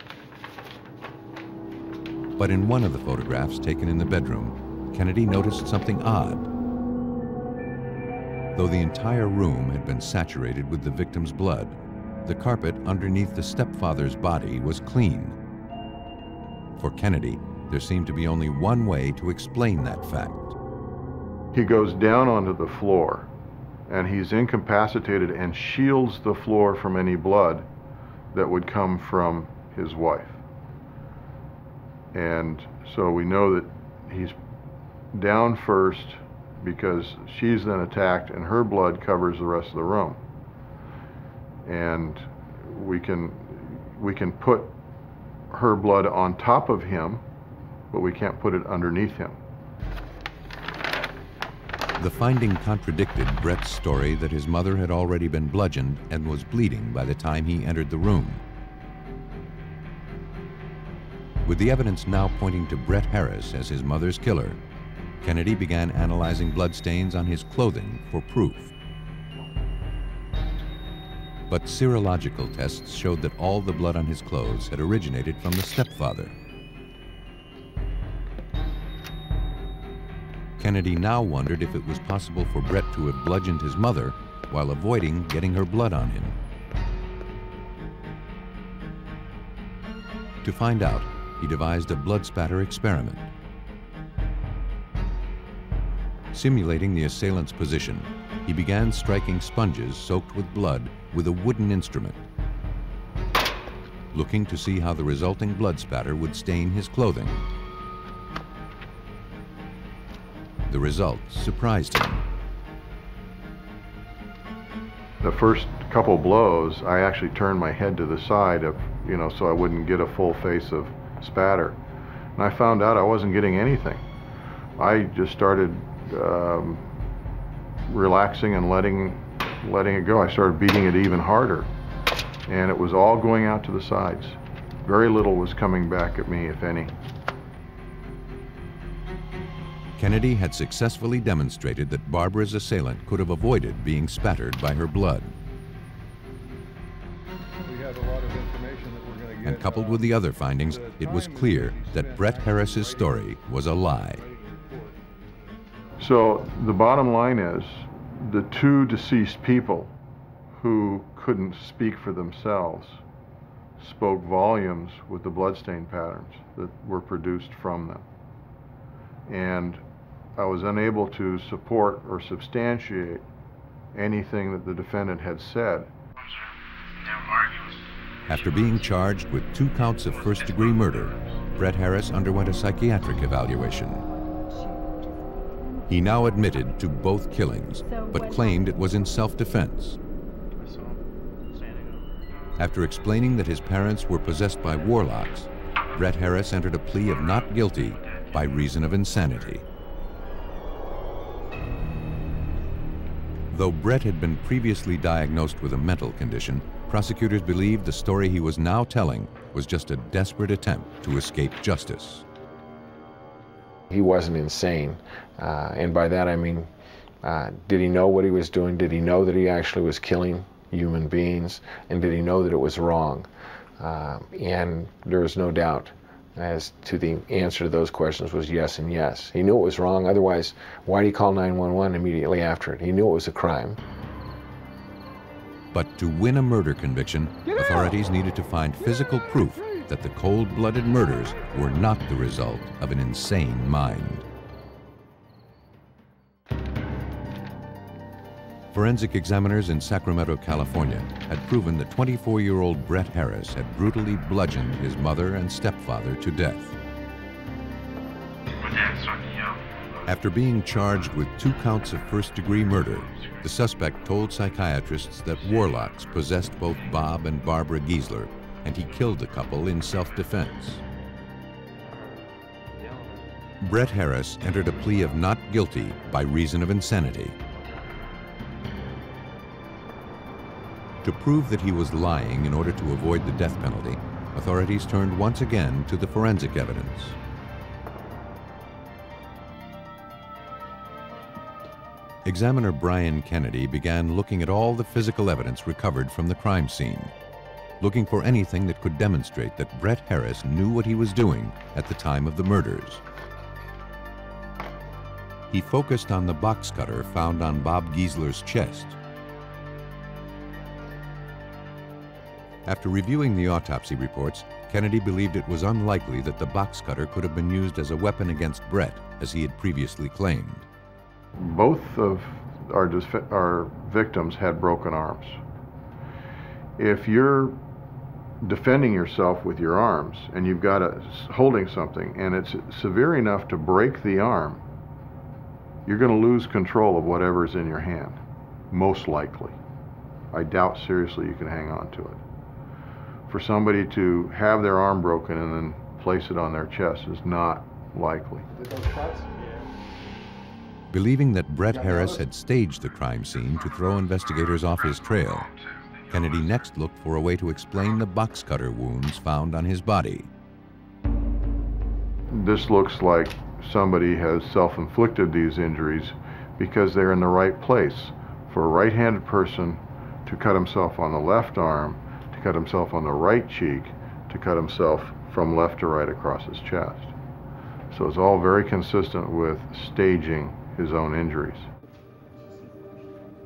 But in one of the photographs taken in the bedroom, Kennedy noticed something odd. Though the entire room had been saturated with the victim's blood, the carpet underneath the stepfather's body was clean. For Kennedy, there seemed to be only one way to explain that fact. He goes down onto the floor, and he's incapacitated and shields the floor from any blood that would come from his wife. And so we know that he's down first, because she's then attacked and her blood covers the rest of the room. And we can put her blood on top of him, but we can't put it underneath him. The finding contradicted Brett's story that his mother had already been bludgeoned and was bleeding by the time he entered the room. With the evidence now pointing to Brett Harris as his mother's killer, Kennedy began analyzing bloodstains on his clothing for proof. But serological tests showed that all the blood on his clothes had originated from the stepfather. Kennedy now wondered if it was possible for Brett to have bludgeoned his mother while avoiding getting her blood on him. To find out, he devised a blood spatter experiment. Simulating the assailant's position, he began striking sponges soaked with blood with a wooden instrument, looking to see how the resulting blood spatter would stain his clothing. The results surprised him. The first couple blows, I actually turned my head to the side of, so I wouldn't get a full face of spatter. And I found out I wasn't getting anything. I just started relaxing and letting it go. I started beating it even harder, and it was all going out to the sides. Very little was coming back at me, if any. Kennedy had successfully demonstrated that Barbara's assailant could have avoided being spattered by her blood. We have a lot of information that we're going to get, and coupled with the other findings, it was clear that Brett Harris's story was a lie. So the bottom line is, the two deceased people who couldn't speak for themselves spoke volumes with the bloodstain patterns that were produced from them. And I was unable to support or substantiate anything that the defendant had said. After being charged with 2 counts of first-degree murder, Brett Harris underwent a psychiatric evaluation. He now admitted to both killings, but claimed it was in self-defense. After explaining that his parents were possessed by warlocks, Brett Harris entered a plea of not guilty by reason of insanity. Though Brett had been previously diagnosed with a mental condition, prosecutors believed the story he was now telling was just a desperate attempt to escape justice. He wasn't insane, and by that I mean, did he know what he was doing? Did he know that he actually was killing human beings? And did he know that it was wrong? And there was no doubt as to the answer to those questions was yes and yes. He knew it was wrong, otherwise why did he call 911 immediately after it? He knew it was a crime. But to win a murder conviction, authorities needed to find physical proof that the cold-blooded murders were not the result of an insane mind. Forensic examiners in Sacramento, California had proven that 24-year-old Brett Harris had brutally bludgeoned his mother and stepfather to death. After being charged with 2 counts of first-degree murder, the suspect told psychiatrists that warlocks possessed both Bob and Barbara Giesler, and he killed the couple in self-defense. Brett Harris entered a plea of not guilty by reason of insanity. To prove that he was lying in order to avoid the death penalty, authorities turned once again to the forensic evidence. Examiner Brian Kennedy began looking at all the physical evidence recovered from the crime scene, looking for anything that could demonstrate that Brett Harris knew what he was doing at the time of the murders. He focused on the box cutter found on Bob Giesler's chest. After reviewing the autopsy reports, Kennedy believed it was unlikely that the box cutter could have been used as a weapon against Brett, as he had previously claimed. Both of our victims had broken arms. If you're defending yourself with your arms and you've got holding something and it's severe enough to break the arm, you're going to lose control of whatever's in your hand, most likely. I doubt seriously you can hang on to it. For somebody to have their arm broken and then place it on their chest is not likely. Believing that Brett Harris had staged the crime scene to throw investigators off his trail, Kennedy next looked for a way to explain the box cutter wounds found on his body. This looks like somebody has self-inflicted these injuries because they're in the right place. For a right-handed person to cut himself on the left arm, cut himself on the right cheek, to cut himself from left to right across his chest. So it's all very consistent with staging his own injuries.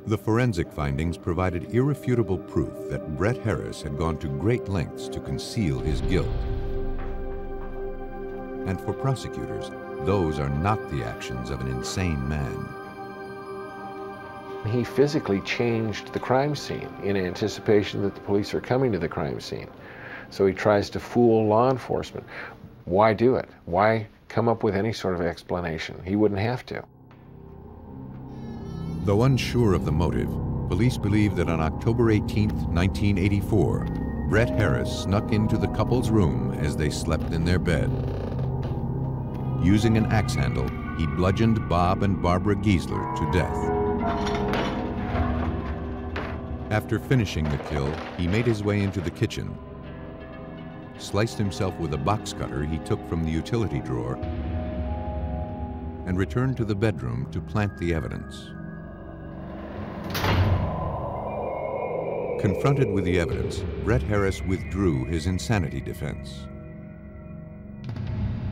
The forensic findings provided irrefutable proof that Brett Harris had gone to great lengths to conceal his guilt. And for prosecutors, those are not the actions of an insane man. He physically changed the crime scene in anticipation that the police are coming to the crime scene. So he tries to fool law enforcement. Why do it? Why come up with any sort of explanation? He wouldn't have to. Though unsure of the motive, police believe that on October 18, 1984, Brett Harris snuck into the couple's room as they slept in their bed. Using an axe handle, he bludgeoned Bob and Barbara Giesler to death. After finishing the kill, he made his way into the kitchen, sliced himself with a box cutter he took from the utility drawer, and returned to the bedroom to plant the evidence. Confronted with the evidence, Brett Harris withdrew his insanity defense.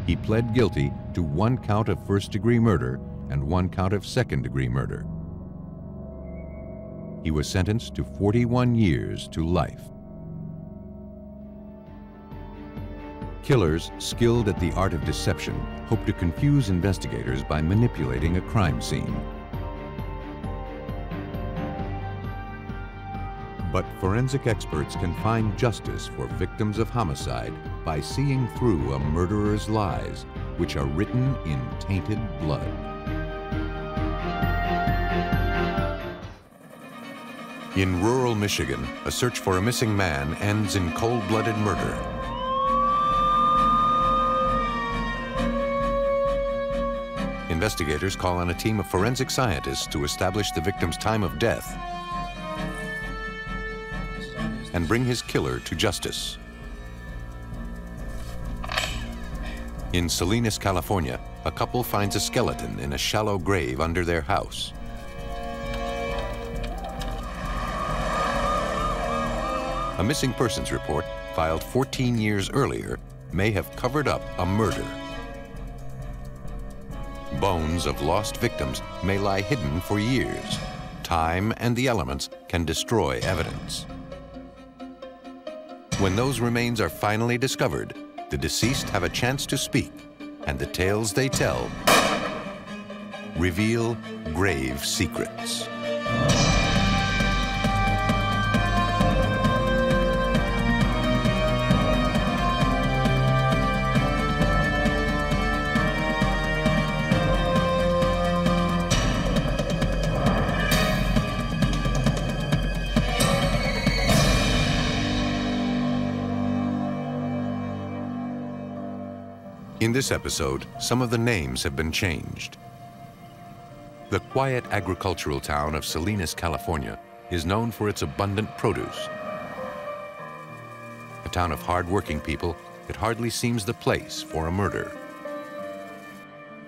He pled guilty to 1 count of first-degree murder and 1 count of second-degree murder. He was sentenced to 41 years to life. Killers skilled at the art of deception hope to confuse investigators by manipulating a crime scene. But forensic experts can find justice for victims of homicide by seeing through a murderer's lies, which are written in tainted blood. In rural Michigan, a search for a missing man ends in cold-blooded murder. Investigators call on a team of forensic scientists to establish the victim's time of death and bring his killer to justice. In Salinas, California, a couple finds a skeleton in a shallow grave under their house. A missing persons report filed 14 years earlier may have covered up a murder. Bones of lost victims may lie hidden for years. Time and the elements can destroy evidence. When those remains are finally discovered, the deceased have a chance to speak, and the tales they tell reveal grave secrets. In this episode, some of the names have been changed. The quiet agricultural town of Salinas, California, is known for its abundant produce. A town of hard-working people, it hardly seems the place for a murder.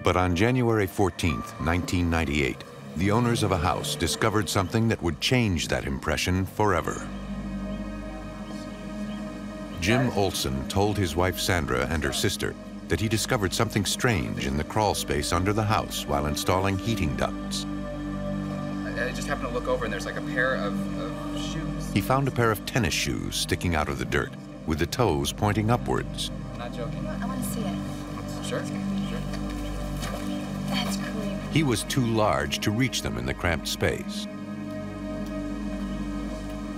But on January 14th, 1998, the owners of a house discovered something that would change that impression forever. Jim Olson told his wife Sandra and her sister that he discovered something strange in the crawl space under the house while installing heating ducts. I just happened to look over and there's like a pair of shoes. He found a pair of tennis shoes sticking out of the dirt with the toes pointing upwards. I'm not joking. I want to see it. Sure. That's cool. He was too large to reach them in the cramped space.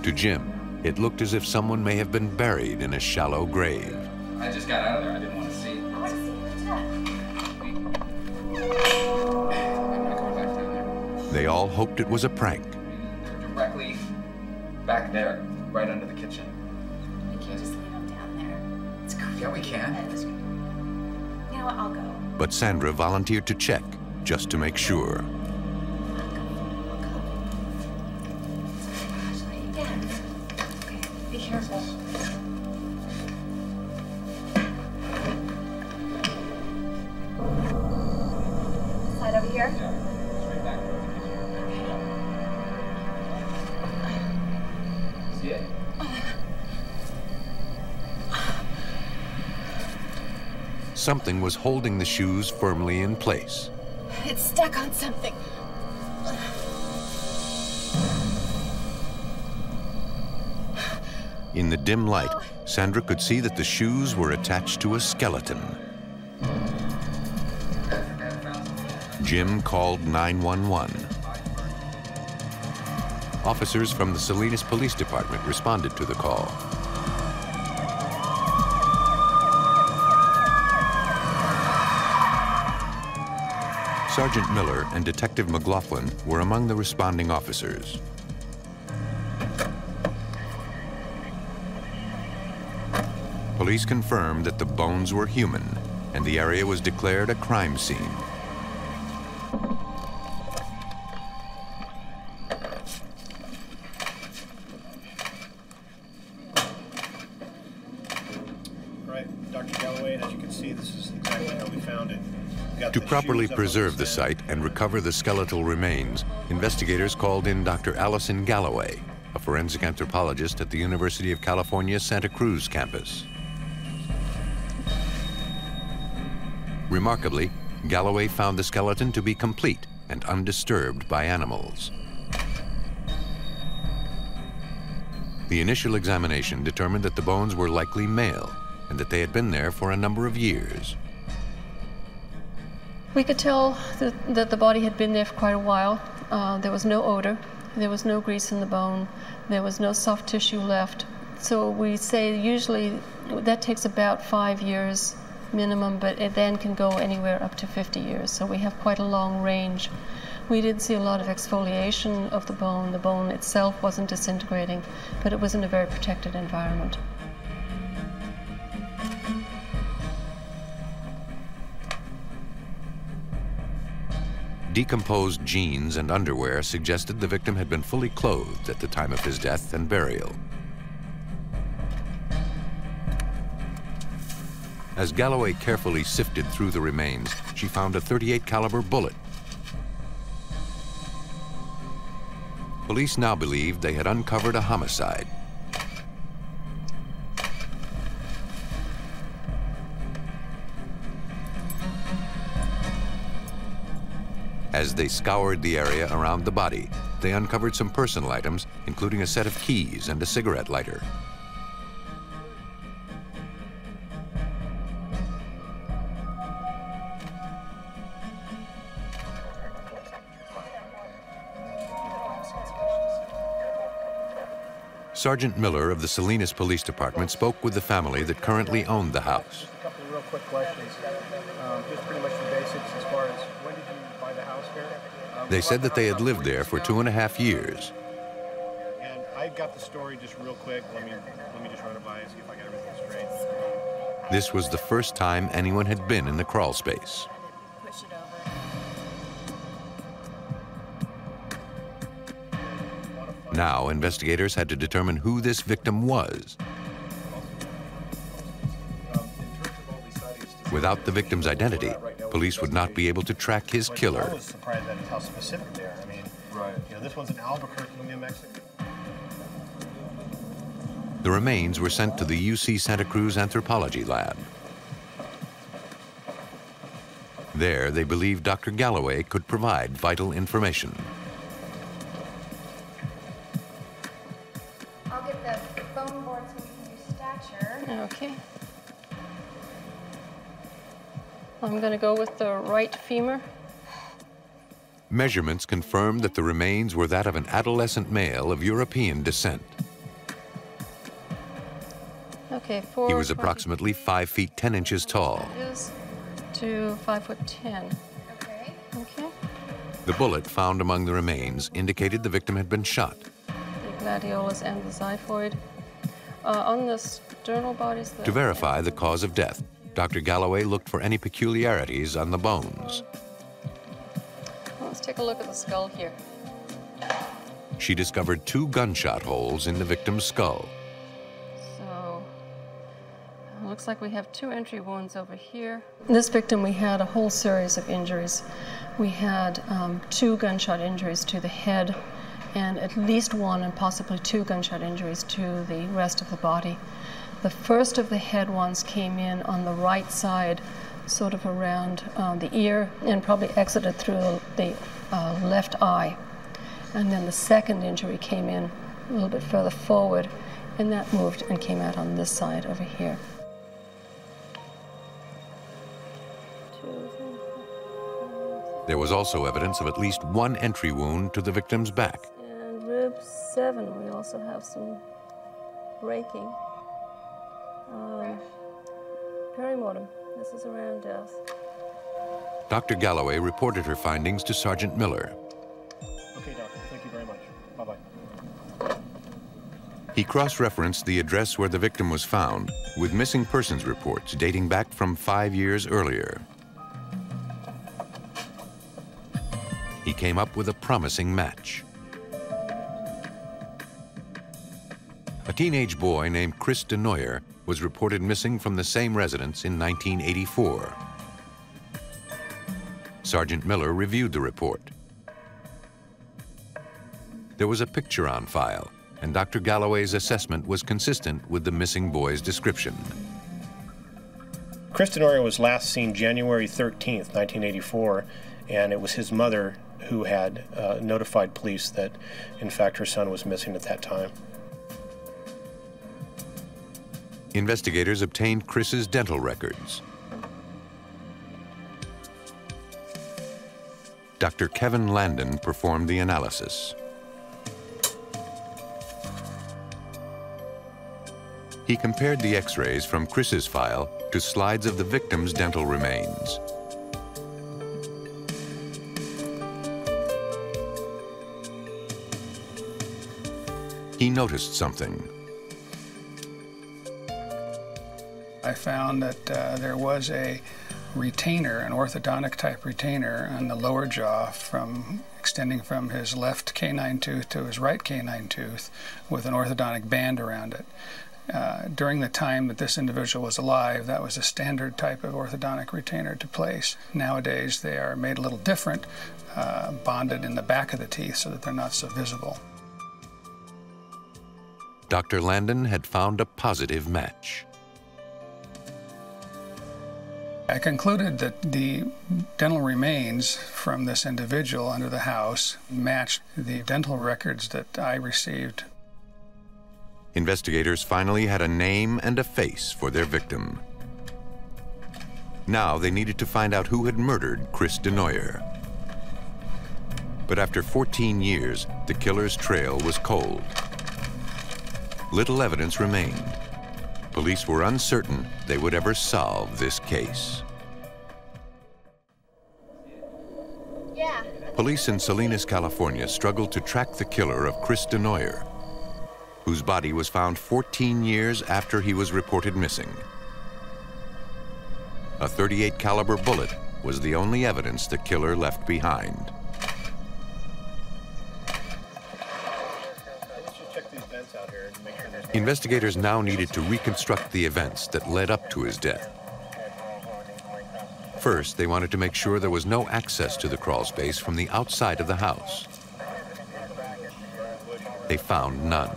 To Jim, it looked as if someone may have been buried in a shallow grave. I just got out of there. I didn't want to see. They all hoped it was a prank. They're directly back there, right under the kitchen. We can't just leave them down there. It's creepy. Yeah, we can. You know what, I'll go. But Sandra volunteered to check, just to make sure. I'll go. Yeah. Okay, be careful. Slide over here. Yeah. Something was holding the shoes firmly in place. It's stuck on something. In the dim light, Sandra could see that the shoes were attached to a skeleton. Jim called 911. Officers from the Salinas Police Department responded to the call. Sergeant Miller and Detective McLaughlin were among the responding officers. Police confirmed that the bones were human, and the area was declared a crime scene. To properly preserve the site and recover the skeletal remains, investigators called in Dr. Allison Galloway, a forensic anthropologist at the University of California, Santa Cruz campus. Remarkably, Galloway found the skeleton to be complete and undisturbed by animals. The initial examination determined that the bones were likely male and that they had been there for a number of years. We could tell that the body had been there for quite a while. There was no odor, there was no grease in the bone, there was no soft tissue left. So we say usually that takes about 5 years minimum, but it then can go anywhere up to 50 years. So we have quite a long range. We didn't see a lot of exfoliation of the bone. The bone itself wasn't disintegrating, but it was in a very protected environment. Decomposed jeans and underwear suggested the victim had been fully clothed at the time of his death and burial. As Galloway carefully sifted through the remains, she found a .38 caliber bullet. Police now believed they had uncovered a homicide. As they scoured the area around the body, they uncovered some personal items, including a set of keys and a cigarette lighter. Sergeant Miller of the Salinas Police Department spoke with the family that currently owned the house. Just a couple of real quick questions. Just pretty much the basics as far as when did you buy the house here? They said that they had lived there for 2.5 years. And I got the story just real quick. Let me just run it by and see if I got everything straight. This was the first time anyone had been in the crawl space. Now, investigators had to determine who this victim was. Without the victim's identity, police would not be able to track his killer. I was surprised at how specific they are. I mean, you know, this one's in Albuquerque, New Mexico. The remains were sent to the UC Santa Cruz Anthropology Lab. There, they believed Dr. Galloway could provide vital information. I'm going to go with the right femur. Measurements confirmed that the remains were that of an adolescent male of European descent. Okay, he was approximately 5 feet 10 inches tall. That is to 5 foot 10. Okay. Okay. The bullet found among the remains indicated the victim had been shot. The gladiolus and the xiphoid. On the sternal bodies. The to verify the cause of death, Dr. Galloway looked for any peculiarities on the bones. Let's take a look at the skull here. She discovered 2 gunshot holes in the victim's skull. So, it looks like we have 2 entry wounds over here. This victim, we had a whole series of injuries. We had 2 gunshot injuries to the head, and at least 1 and possibly 2 gunshot injuries to the rest of the body. The first of the head ones came in on the right side, sort of around the ear, and probably exited through the left eye. And then the second injury came in a little bit further forward, and that moved and came out on this side over here. There was also evidence of at least 1 entry wound to the victim's back. And rib 7, we also have some breaking. Perimortem. This is around death. Dr. Galloway reported her findings to Sergeant Miller. Okay, doctor. Thank you very much. Bye-bye. He cross-referenced the address where the victim was found with missing persons reports dating back from 5 years earlier. He came up with a promising match. A teenage boy named Chris DeNoyer was reported missing from the same residence in 1984. Sergeant Miller reviewed the report. There was a picture on file, and Dr. Galloway's assessment was consistent with the missing boy's description. Chris DeNoyer was last seen January 13th, 1984, and it was his mother who had notified police that, in fact, her son was missing at that time. Investigators obtained Chris's dental records. Dr. Kevin Landon performed the analysis. He compared the x-rays from Chris's file to slides of the victim's dental remains. He noticed something. I found that there was a retainer, an orthodontic type retainer on the lower jaw extending from his left canine tooth to his right canine tooth with an orthodontic band around it. during the time that this individual was alive, that was a standard type of orthodontic retainer to place. Nowadays, they are made a little different, bonded in the back of the teeth so that they're not so visible. Dr. Landon had found a positive match. I concluded that the dental remains from this individual under the house matched the dental records that I received. Investigators finally had a name and a face for their victim. Now they needed to find out who had murdered Chris DeNoyer. But after 14 years, the killer's trail was cold. Little evidence remained. Police were uncertain they would ever solve this case. Yeah. Police in Salinas, California struggled to track the killer of Chris DeNoyer, whose body was found 14 years after he was reported missing. A .38 caliber bullet was the only evidence the killer left behind. Investigators now needed to reconstruct the events that led up to his death. First, they wanted to make sure there was no access to the crawl space from the outside of the house. They found none.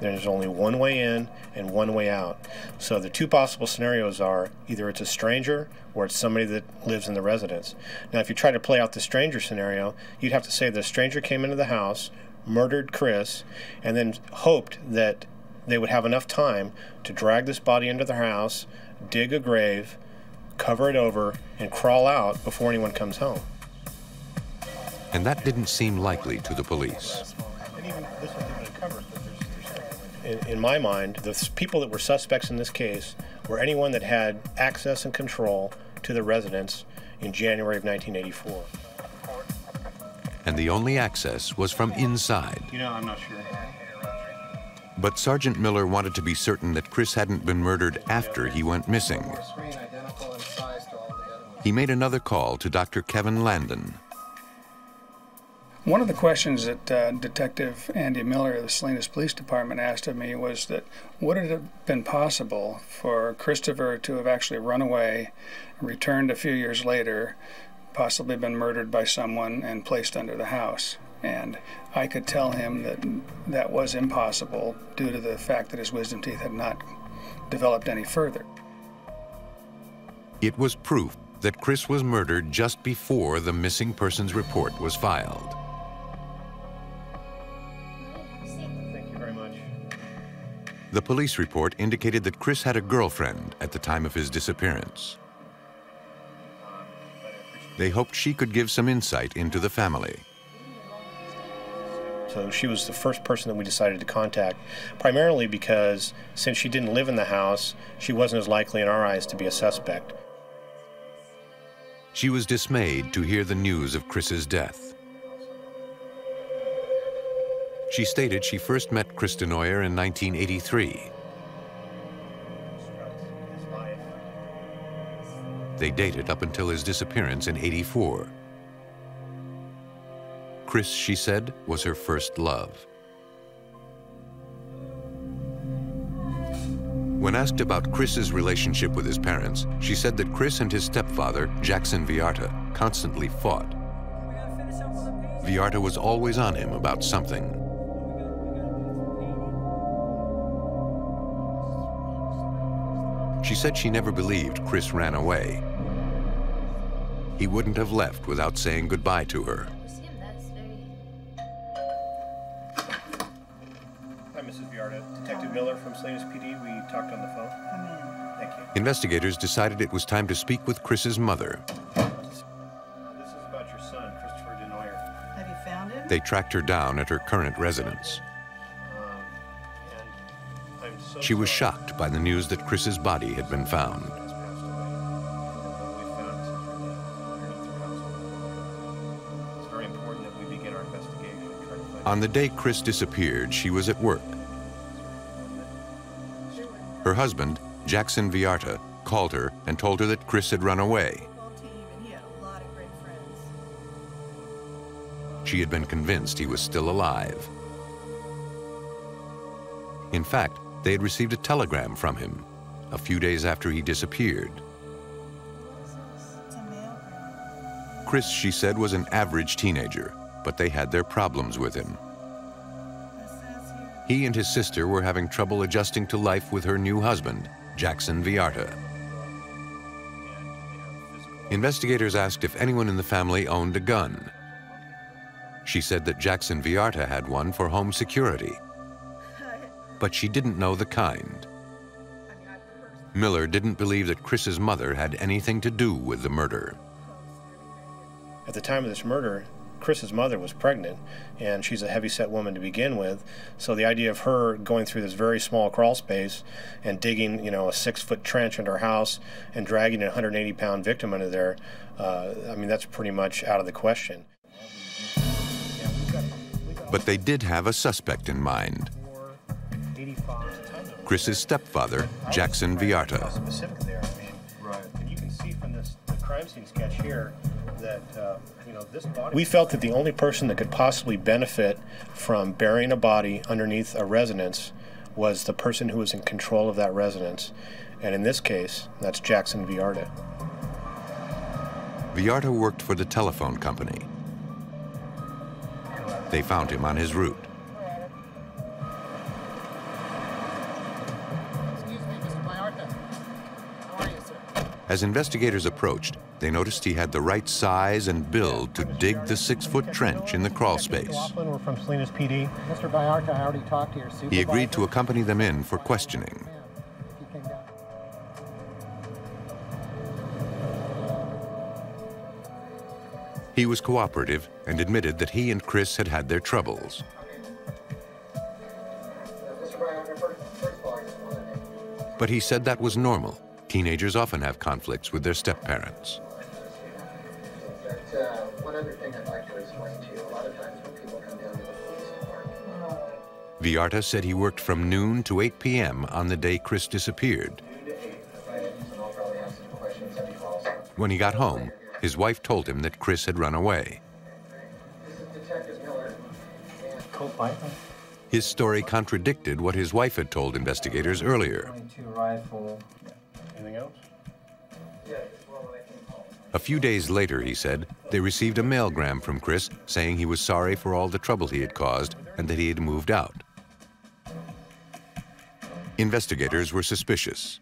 There's only one way in and one way out. So the two possible scenarios are either it's a stranger or it's somebody that lives in the residence. Now, if you try to play out the stranger scenario, you'd have to say the stranger came into the house, murdered Chris, and then hoped that they would have enough time to drag this body into their house, dig a grave, cover it over, and crawl out before anyone comes home. And that didn't seem likely to the police. In my mind, the people that were suspects in this case were anyone that had access and control to the residence in January of 1984. And the only access was from inside. You know, I'm not sure. But Sergeant Miller wanted to be certain that Chris hadn't been murdered after he went missing. He made another call to Dr. Kevin Landon. One of the questions that Detective Andy Miller of the Salinas Police Department asked of me was that would it have been possible for Christopher to have actually run away, returned a few years later, possibly been murdered by someone and placed under the house? And I could tell him that that was impossible due to the fact that his wisdom teeth had not developed any further. It was proof that Chris was murdered just before the missing persons report was filed. The police report indicated that Chris had a girlfriend at the time of his disappearance. They hoped she could give some insight into the family. So she was the first person that we decided to contact, primarily because since she didn't live in the house, she wasn't as likely in our eyes to be a suspect. She was dismayed to hear the news of Chris's death. She stated she first met Chris DeNoyer in 1983. They dated up until his disappearance in 84. Chris, she said, was her first love. When asked about Chris's relationship with his parents, she said that Chris and his stepfather, Jackson Villarta, constantly fought. Villarta was always on him about something. She said she never believed Chris ran away. He wouldn't have left without saying goodbye to her. Hi, Mrs. Villarta. Detective Miller from Salinas PD. We talked on the phone. Thank you. Investigators decided it was time to speak with Chris's mother. This is about your son, Christopher DeNoyer. Have you found him? They tracked her down at her current residence. She was shocked by the news that Chris's body had been found. On the day Chris disappeared, she was at work. Her husband, Jackson Villarta, called her and told her that Chris had run away. She had been convinced he was still alive. In fact, They had received a telegram from him a few days after he disappeared. Chris, she said, was an average teenager, but they had their problems with him. He and his sister were having trouble adjusting to life with her new husband, Jackson Villarta. Investigators asked if anyone in the family owned a gun. She said that Jackson Villarta had one for home security, but she didn't know the kind. Miller didn't believe that Chris's mother had anything to do with the murder. At the time of this murder, Chris's mother was pregnant, and she's a heavy-set woman to begin with, so the idea of her going through this very small crawl space and digging, you know, a 6-foot trench under her house and dragging a 180-pound victim under there, I mean, that's pretty much out of the question. But they did have a suspect in mind. Chris's stepfather, Jackson Villarta. We felt that the only person that could possibly benefit from burying a body underneath a residence was the person who was in control of that residence. And in this case, that's Jackson Villarta. Villarta worked for the telephone company. They found him on his route. As investigators approached, they noticed he had the right size and build to dig the 6-foot trench in the crawl space. We're from Salinas PD. Mr. Villarta, I already talked to your supervisor. He agreed to accompany them in for questioning. He was cooperative and admitted that he and Chris had had their troubles. But he said that was normal. Teenagers often have conflicts with their step-parents. Villarta said he worked from noon to 8 p.m. on the day Chris disappeared. When he got home, his wife told him that Chris had run away. His story contradicted what his wife had told investigators earlier. Anything else? A few days later, he said, they received a mailgram from Chris saying he was sorry for all the trouble he had caused and that he had moved out. Investigators were suspicious.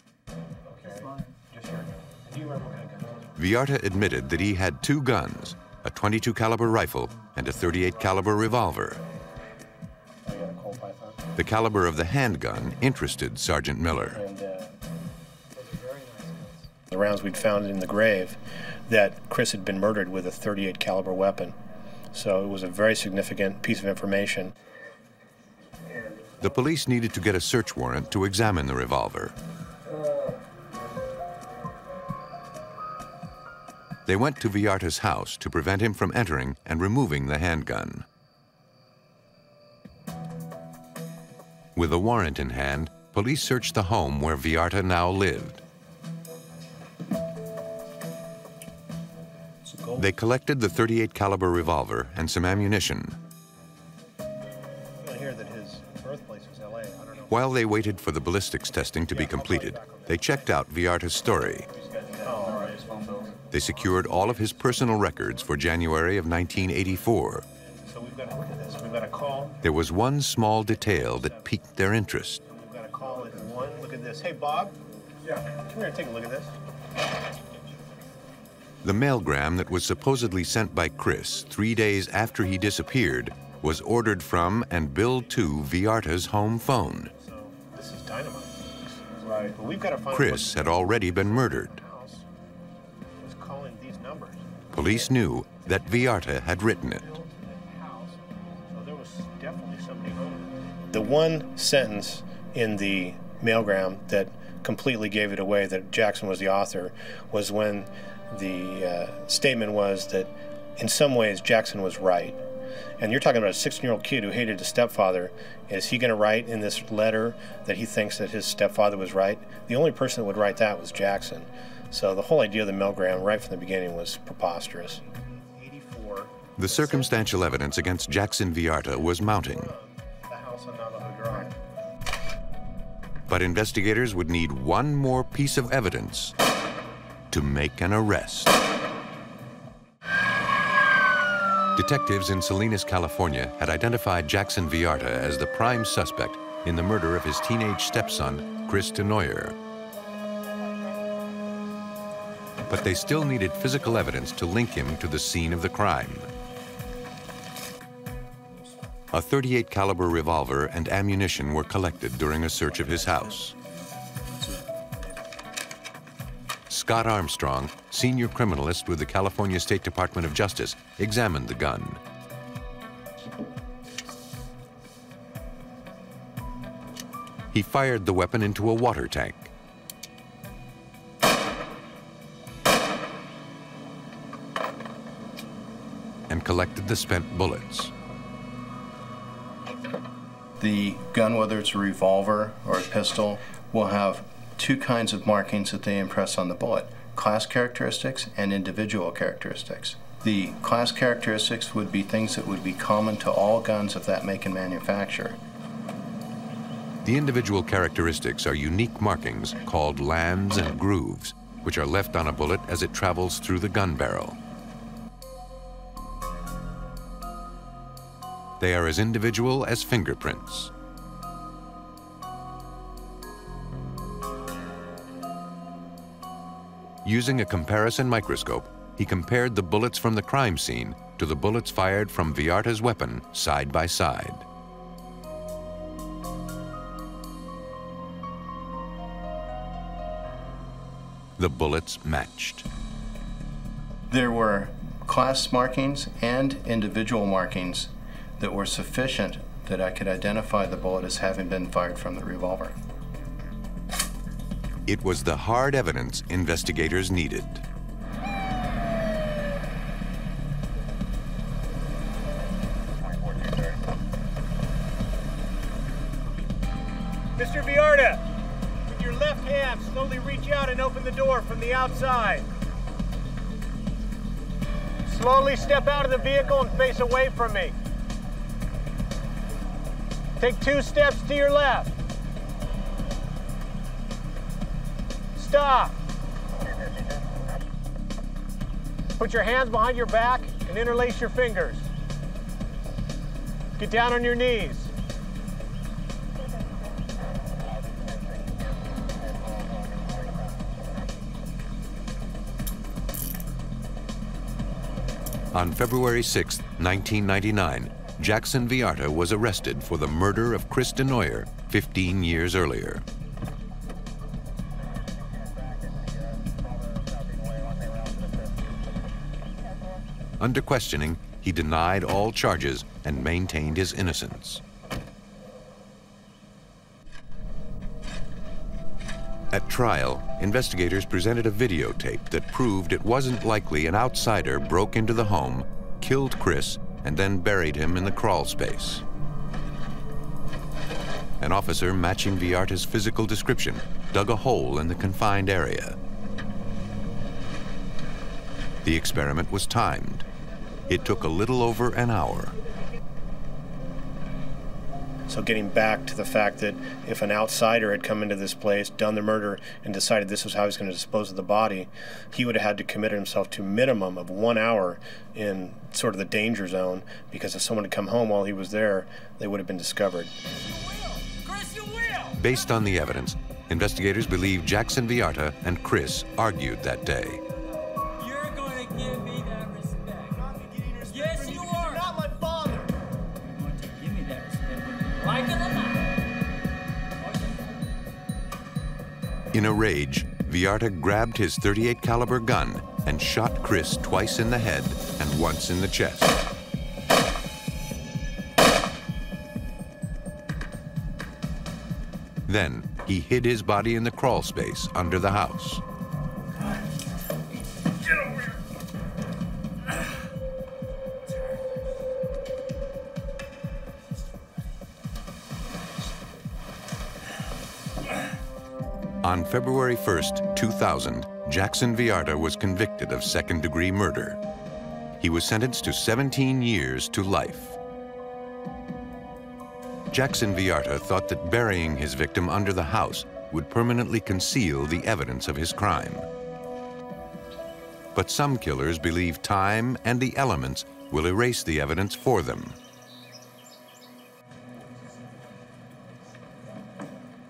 Villarta admitted that he had two guns, a .22 caliber rifle and a .38 caliber revolver. The caliber of the handgun interested Sergeant Miller. The rounds we'd found in the grave, that Chris had been murdered with a .38 caliber weapon. So it was a very significant piece of information. The police needed to get a search warrant to examine the revolver. They went to Villarta's house to prevent him from entering and removing the handgun. With a warrant in hand, police searched the home where Villarta now lived. They collected the .38 caliber revolver and some ammunition. While they waited for the ballistics testing to be completed, they checked out Villarta's story. They secured all of his personal records for January of 1984. There was one small detail that piqued their interest. Look at this. Hey, Bob. Yeah. Come here and take a look at this. The mailgram that was supposedly sent by Chris 3 days after he disappeared was ordered from and billed to Villarta's home phone. So, this is dynamite. Right. Well, we've got to find Chris had already been murdered. Was calling these numbers. Police knew that Villarta had written it. So there was definitely somebody over. The one sentence in the mailgram that completely gave it away that Jackson was the author was when the statement was that in some ways Jackson was right. And you're talking about a 16-year-old kid who hated his stepfather. Is he going to write in this letter that he thinks that his stepfather was right? The only person that would write that was Jackson. So the whole idea of the mailgram right from the beginning was preposterous. The circumstantial evidence against Jackson Villarta was mounting. But investigators would need one more piece of evidence to make an arrest. Detectives in Salinas, California had identified Jackson Villarta as the prime suspect in the murder of his teenage stepson, Chris DeNoyer. But they still needed physical evidence to link him to the scene of the crime. A .38 caliber revolver and ammunition were collected during a search of his house. Scott Armstrong, senior criminalist with the California State Department of Justice, examined the gun. He fired the weapon into a water tank. And collected the spent bullets. The gun, whether it's a revolver or a pistol, will have two kinds of markings that they impress on the bullet: class characteristics and individual characteristics. The class characteristics would be things that would be common to all guns of that make and manufacture. The individual characteristics are unique markings called lands and grooves, which are left on a bullet as it travels through the gun barrel. They are as individual as fingerprints. Using a comparison microscope, he compared the bullets from the crime scene to the bullets fired from Villarta's weapon side by side. The bullets matched. There were class markings and individual markings that were sufficient that I could identify the bullet as having been fired from the revolver. It was the hard evidence investigators needed. Mr. Villarta, with your left hand, slowly reach out and open the door from the outside. Slowly step out of the vehicle and face away from me. Take two steps to your left. Stop. Put your hands behind your back and interlace your fingers. Get down on your knees. On February 6, 1999, Jackson Villarta was arrested for the murder of Chris DeNoyer 15 years earlier. Under questioning, he denied all charges and maintained his innocence. At trial, investigators presented a videotape that proved it wasn't likely an outsider broke into the home, killed Chris, and then buried him in the crawl space. An officer matching Villarta's physical description dug a hole in the confined area. The experiment was timed. It took a little over an hour. So getting back to the fact that if an outsider had come into this place, done the murder, and decided this was how he was going to dispose of the body, he would have had to commit himself to a minimum of 1 hour in sort of the danger zone, because if someone had come home while he was there, they would have been discovered. Chris, you will! Chris, you will! Based on the evidence, investigators believe Jackson Villarta and Chris argued that day. You're going to give me that respect. I'm not getting respect. Yes, you are. You're not my father. You want to give me that respect? Like it or not. In a rage, Villarta grabbed his .38 caliber gun and shot Chris twice in the head and once in the chest. Then he hid his body in the crawl space under the house. On February 1st, 2000, Jackson Villarta was convicted of second-degree murder. He was sentenced to 17 years to life. Jackson Villarta thought that burying his victim under the house would permanently conceal the evidence of his crime. But some killers believe time and the elements will erase the evidence for them.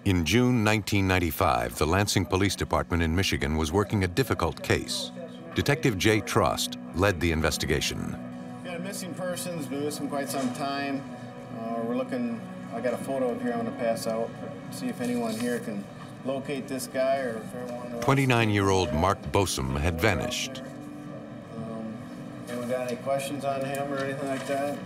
In June 1995, the Lansing Police Department in Michigan was working a difficult case. Detective Jay Trost led the investigation. We got a missing person who's been missing quite some time. We're looking, I got a photo up here I'm gonna pass out, see if anyone here can locate this guy or if everyone... 29-year-old Mark Bosom had vanished. Anyone got any questions on him or anything like that?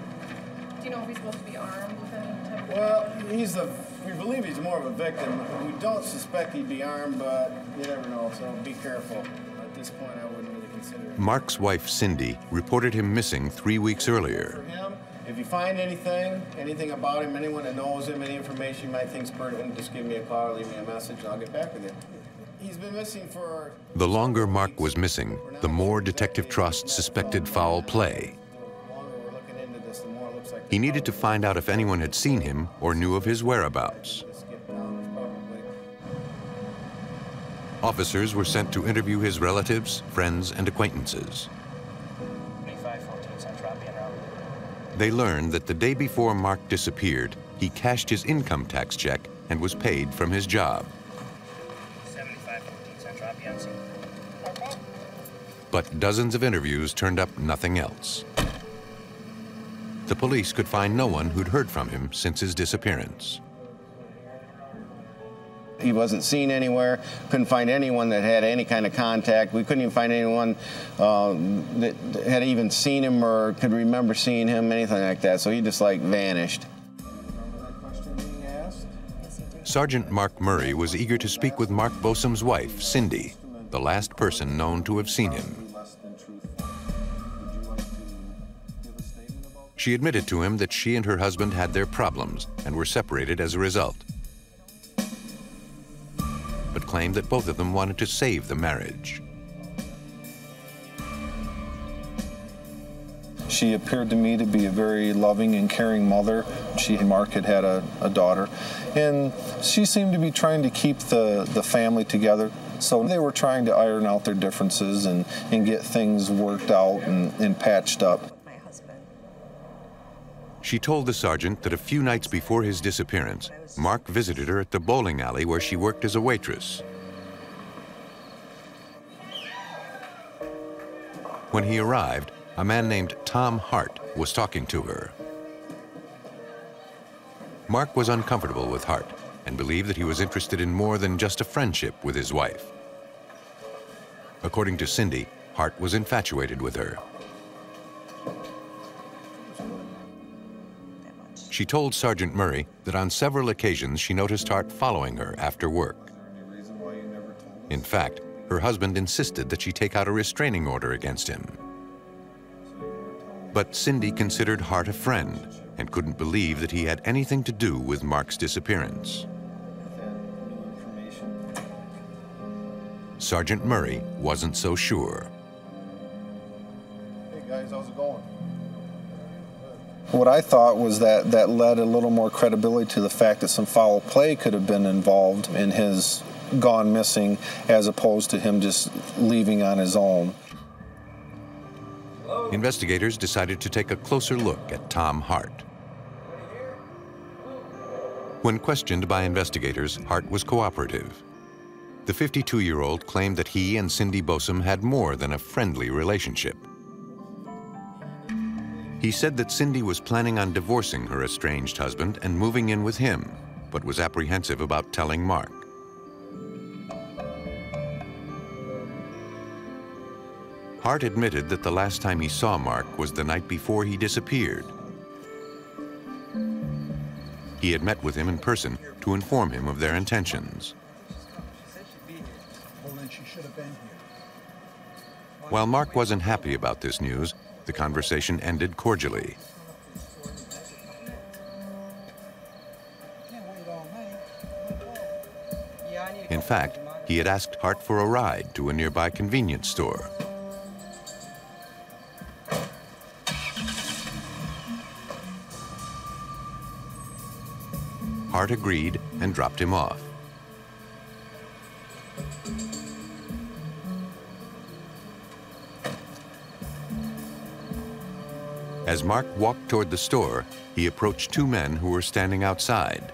Do you know if he's supposed to be armed with any type of... Well, he's a... We believe he's more of a victim. We don't suspect he'd be armed, but you never know, so be careful. At this point, I wouldn't really consider it. Mark's wife, Cindy, reported him missing 3 weeks earlier. For him, if you find anything about him, anyone that knows him, any information you might think's pertinent, just give me a call or leave me a message, and I'll get back with you. He's been missing for... The longer Mark was missing, the more Detective Trost suspected foul play. He needed to find out if anyone had seen him or knew of his whereabouts. Officers were sent to interview his relatives, friends, and acquaintances. They learned that the day before Mark disappeared, he cashed his income tax check and was paid from his job. But dozens of interviews turned up nothing else. The police could find no one who'd heard from him since his disappearance. He wasn't seen anywhere, couldn't find anyone that had any kind of contact. We couldn't even find anyone that had even seen him or could remember seeing him, anything like that. So he just like vanished. Sergeant Mark Murray was eager to speak with Mark Bosom's wife, Cindy, the last person known to have seen him. She admitted to him that she and her husband had their problems and were separated as a result, but claimed that both of them wanted to save the marriage. She appeared to me to be a very loving and caring mother. She and Mark had had a daughter, and she seemed to be trying to keep the family together. So they were trying to iron out their differences and get things worked out and patched up. She told the sergeant that a few nights before his disappearance, Mark visited her at the bowling alley where she worked as a waitress. When he arrived, a man named Tom Hart was talking to her. Mark was uncomfortable with Hart and believed that he was interested in more than just a friendship with his wife. According to Cindy, Hart was infatuated with her. She told Sergeant Murray that on several occasions she noticed Hart following her after work. In fact, her husband insisted that she take out a restraining order against him. But Cindy considered Hart a friend and couldn't believe that he had anything to do with Mark's disappearance. Sergeant Murray wasn't so sure. Hey guys, how's it going? What I thought was that that led a little more credibility to the fact that some foul play could have been involved in his gone missing as opposed to him just leaving on his own. Hello? Investigators decided to take a closer look at Tom Hart. When questioned by investigators, Hart was cooperative. The 52-year-old claimed that he and Cindy Bosom had more than a friendly relationship. He said that Cindy was planning on divorcing her estranged husband and moving in with him, but was apprehensive about telling Mark. Hart admitted that the last time he saw Mark was the night before he disappeared. He had met with him in person to inform him of their intentions. While Mark wasn't happy about this news, the conversation ended cordially. In fact, he had asked Hart for a ride to a nearby convenience store. Hart agreed and dropped him off. As Mark walked toward the store, he approached two men who were standing outside.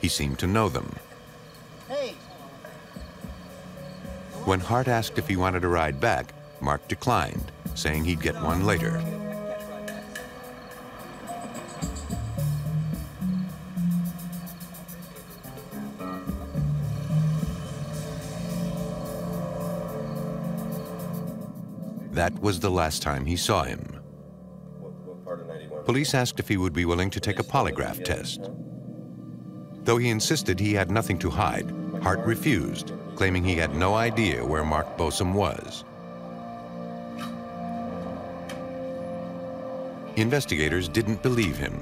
He seemed to know them. When Hart asked if he wanted a ride back, Mark declined, saying he'd get one later. That was the last time he saw him. Police asked if he would be willing to take a polygraph test. Though he insisted he had nothing to hide, Hart refused, claiming he had no idea where Mark Bosom was. Investigators didn't believe him.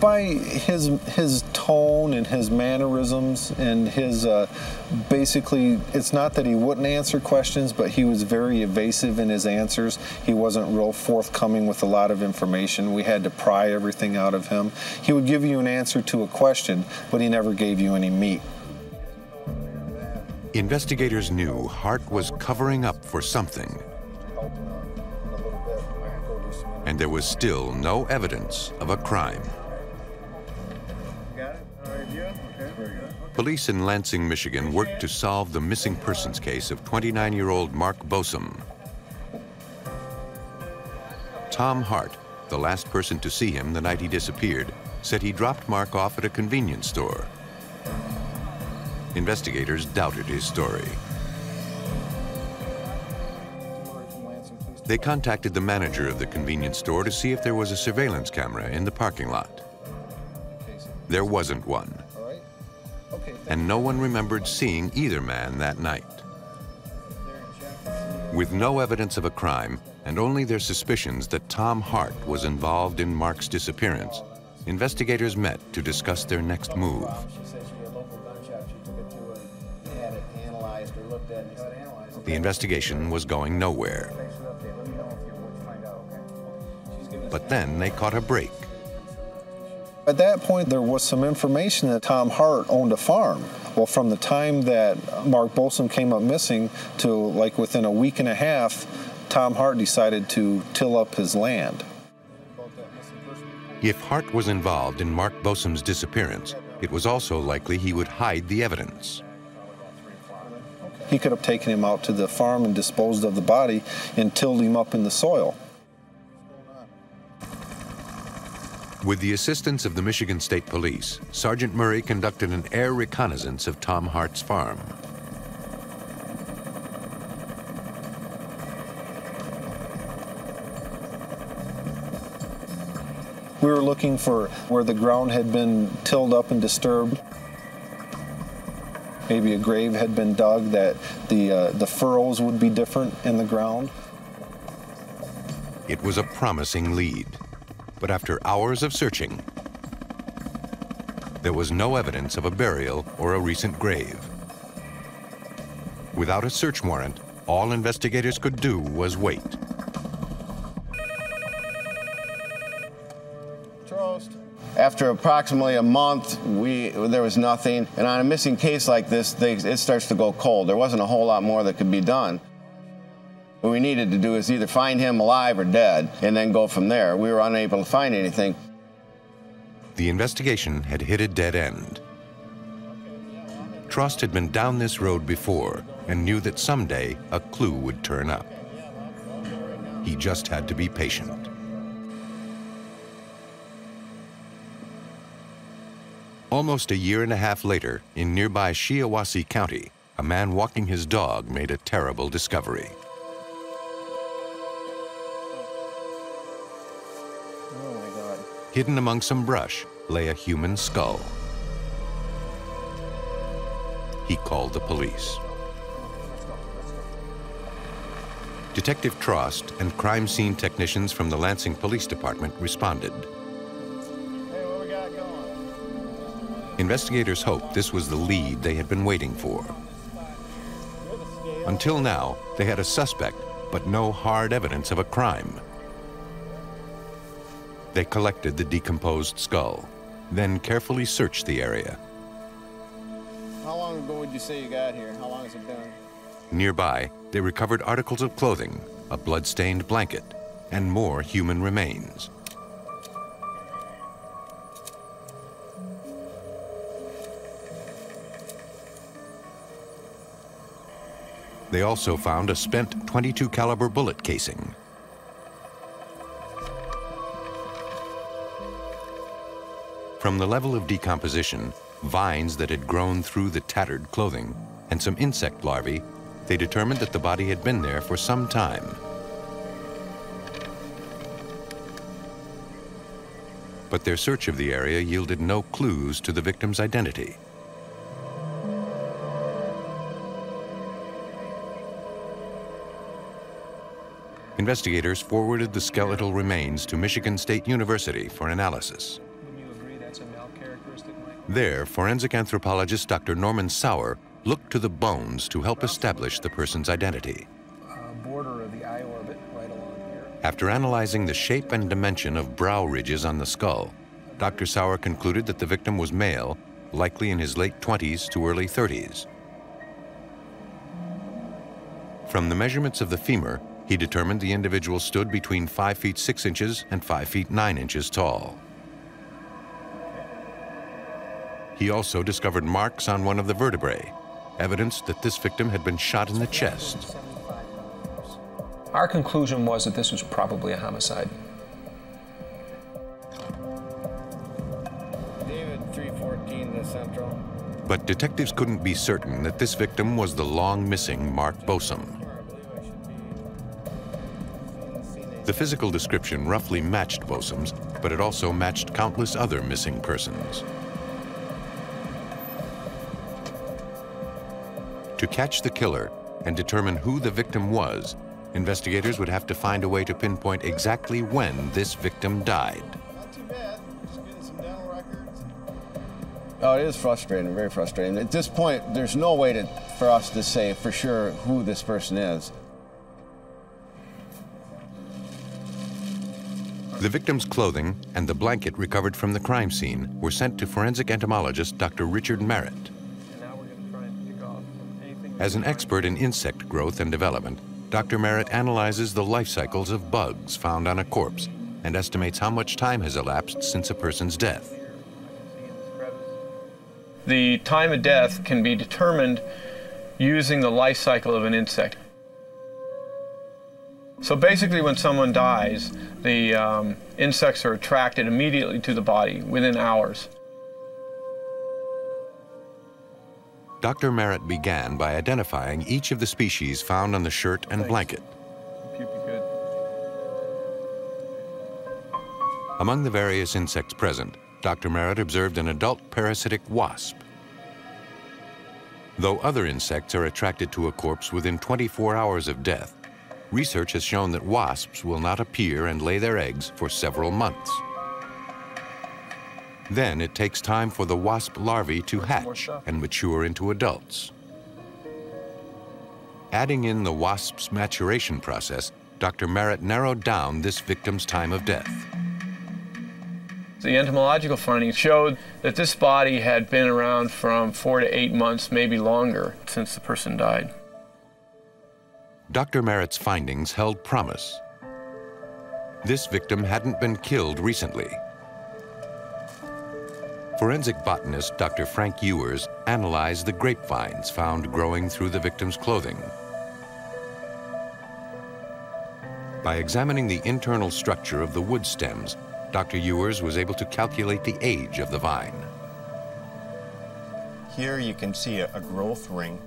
By his tone and his mannerisms and his basically, it's not that he wouldn't answer questions, but he was very evasive in his answers. He wasn't real forthcoming with a lot of information. We had to pry everything out of him. He would give you an answer to a question, but he never gave you any meat. Investigators knew Hart was covering up for something. And there was still no evidence of a crime. Police in Lansing, Michigan worked to solve the missing persons case of 29-year-old Mark Bosom. Tom Hart, the last person to see him the night he disappeared, said he dropped Mark off at a convenience store. Investigators doubted his story. They contacted the manager of the convenience store to see if there was a surveillance camera in the parking lot. There wasn't one. And no one remembered seeing either man that night. With no evidence of a crime and only their suspicions that Tom Hart was involved in Mark's disappearance, investigators met to discuss their next move. The investigation was going nowhere. But then they caught a break. At that point, there was some information that Tom Hart owned a farm. Well, from the time that Mark Bosom came up missing to like within a week and a half, Tom Hart decided to till up his land. If Hart was involved in Mark Bosom's disappearance, it was also likely he would hide the evidence. He could have taken him out to the farm and disposed of the body and tilled him up in the soil. With the assistance of the Michigan State Police, Sergeant Murray conducted an air reconnaissance of Tom Hart's farm. We were looking for where the ground had been tilled up and disturbed. Maybe a grave had been dug that the furrows would be different in the ground. It was a promising lead. But after hours of searching, there was no evidence of a burial or a recent grave. Without a search warrant, all investigators could do was wait. After approximately a month, there was nothing. And on a missing case like this, it starts to go cold. There wasn't a whole lot more that could be done. What we needed to do is either find him alive or dead and then go from there. We were unable to find anything. The investigation had hit a dead end. Trost had been down this road before and knew that someday a clue would turn up. He just had to be patient. Almost a year and a half later, in nearby Shiawassee County, a man walking his dog made a terrible discovery. Hidden among some brush lay a human skull. He called the police. Detective Trost and crime scene technicians from the Lansing Police Department responded. Hey, what we got going? Investigators hoped this was the lead they had been waiting for. Until now, they had a suspect, but no hard evidence of a crime. They collected the decomposed skull, then carefully searched the area. How long ago would you say you got here? How long has it been? Nearby, they recovered articles of clothing, a blood-stained blanket, and more human remains. They also found a spent .22 caliber bullet casing. From the level of decomposition, vines that had grown through the tattered clothing, and some insect larvae, they determined that the body had been there for some time. But their search of the area yielded no clues to the victim's identity. Investigators forwarded the skeletal remains to Michigan State University for analysis. There, forensic anthropologist Dr. Norman Sauer looked to the bones to help establish the person's identity. Border of the eye orbit right along here. After analyzing the shape and dimension of brow ridges on the skull, Dr. Sauer concluded that the victim was male, likely in his late 20s to early 30s. From the measurements of the femur, he determined the individual stood between 5 feet 6 inches and 5 feet 9 inches tall. He also discovered marks on one of the vertebrae, evidence that this victim had been shot in the chest. Our conclusion was that this was probably a homicide. David, 314 to Central. But detectives couldn't be certain that this victim was the long-missing Mark Bosom. The physical description roughly matched Bosom's, but it also matched countless other missing persons. To catch the killer and determine who the victim was, investigators would have to find a way to pinpoint exactly when this victim died. Not too bad. Just getting some dental records. Oh, it is frustrating, very frustrating. At this point, there's no way for us to say for sure who this person is. The victim's clothing and the blanket recovered from the crime scene were sent to forensic entomologist Dr. Richard Merritt. As an expert in insect growth and development, Dr. Merritt analyzes the life cycles of bugs found on a corpse and estimates how much time has elapsed since a person's death. The time of death can be determined using the life cycle of an insect. So basically when someone dies, the insects are attracted immediately to the body within hours. Dr. Merritt began by identifying each of the species found on the shirt and blanket. Good. Among the various insects present, Dr. Merritt observed an adult parasitic wasp. Though other insects are attracted to a corpse within 24 hours of death, research has shown that wasps will not appear and lay their eggs for several months. Then it takes time for the wasp larvae to hatch and mature into adults. Adding in the wasp's maturation process, Dr. Merritt narrowed down this victim's time of death. The entomological findings showed that this body had been around from 4 to 8 months, maybe longer, since the person died. Dr. Merritt's findings held promise. This victim hadn't been killed recently. Forensic botanist Dr. Frank Ewers analyzed the grapevines found growing through the victim's clothing. By examining the internal structure of the wood stems, Dr. Ewers was able to calculate the age of the vine. Here you can see a growth ring.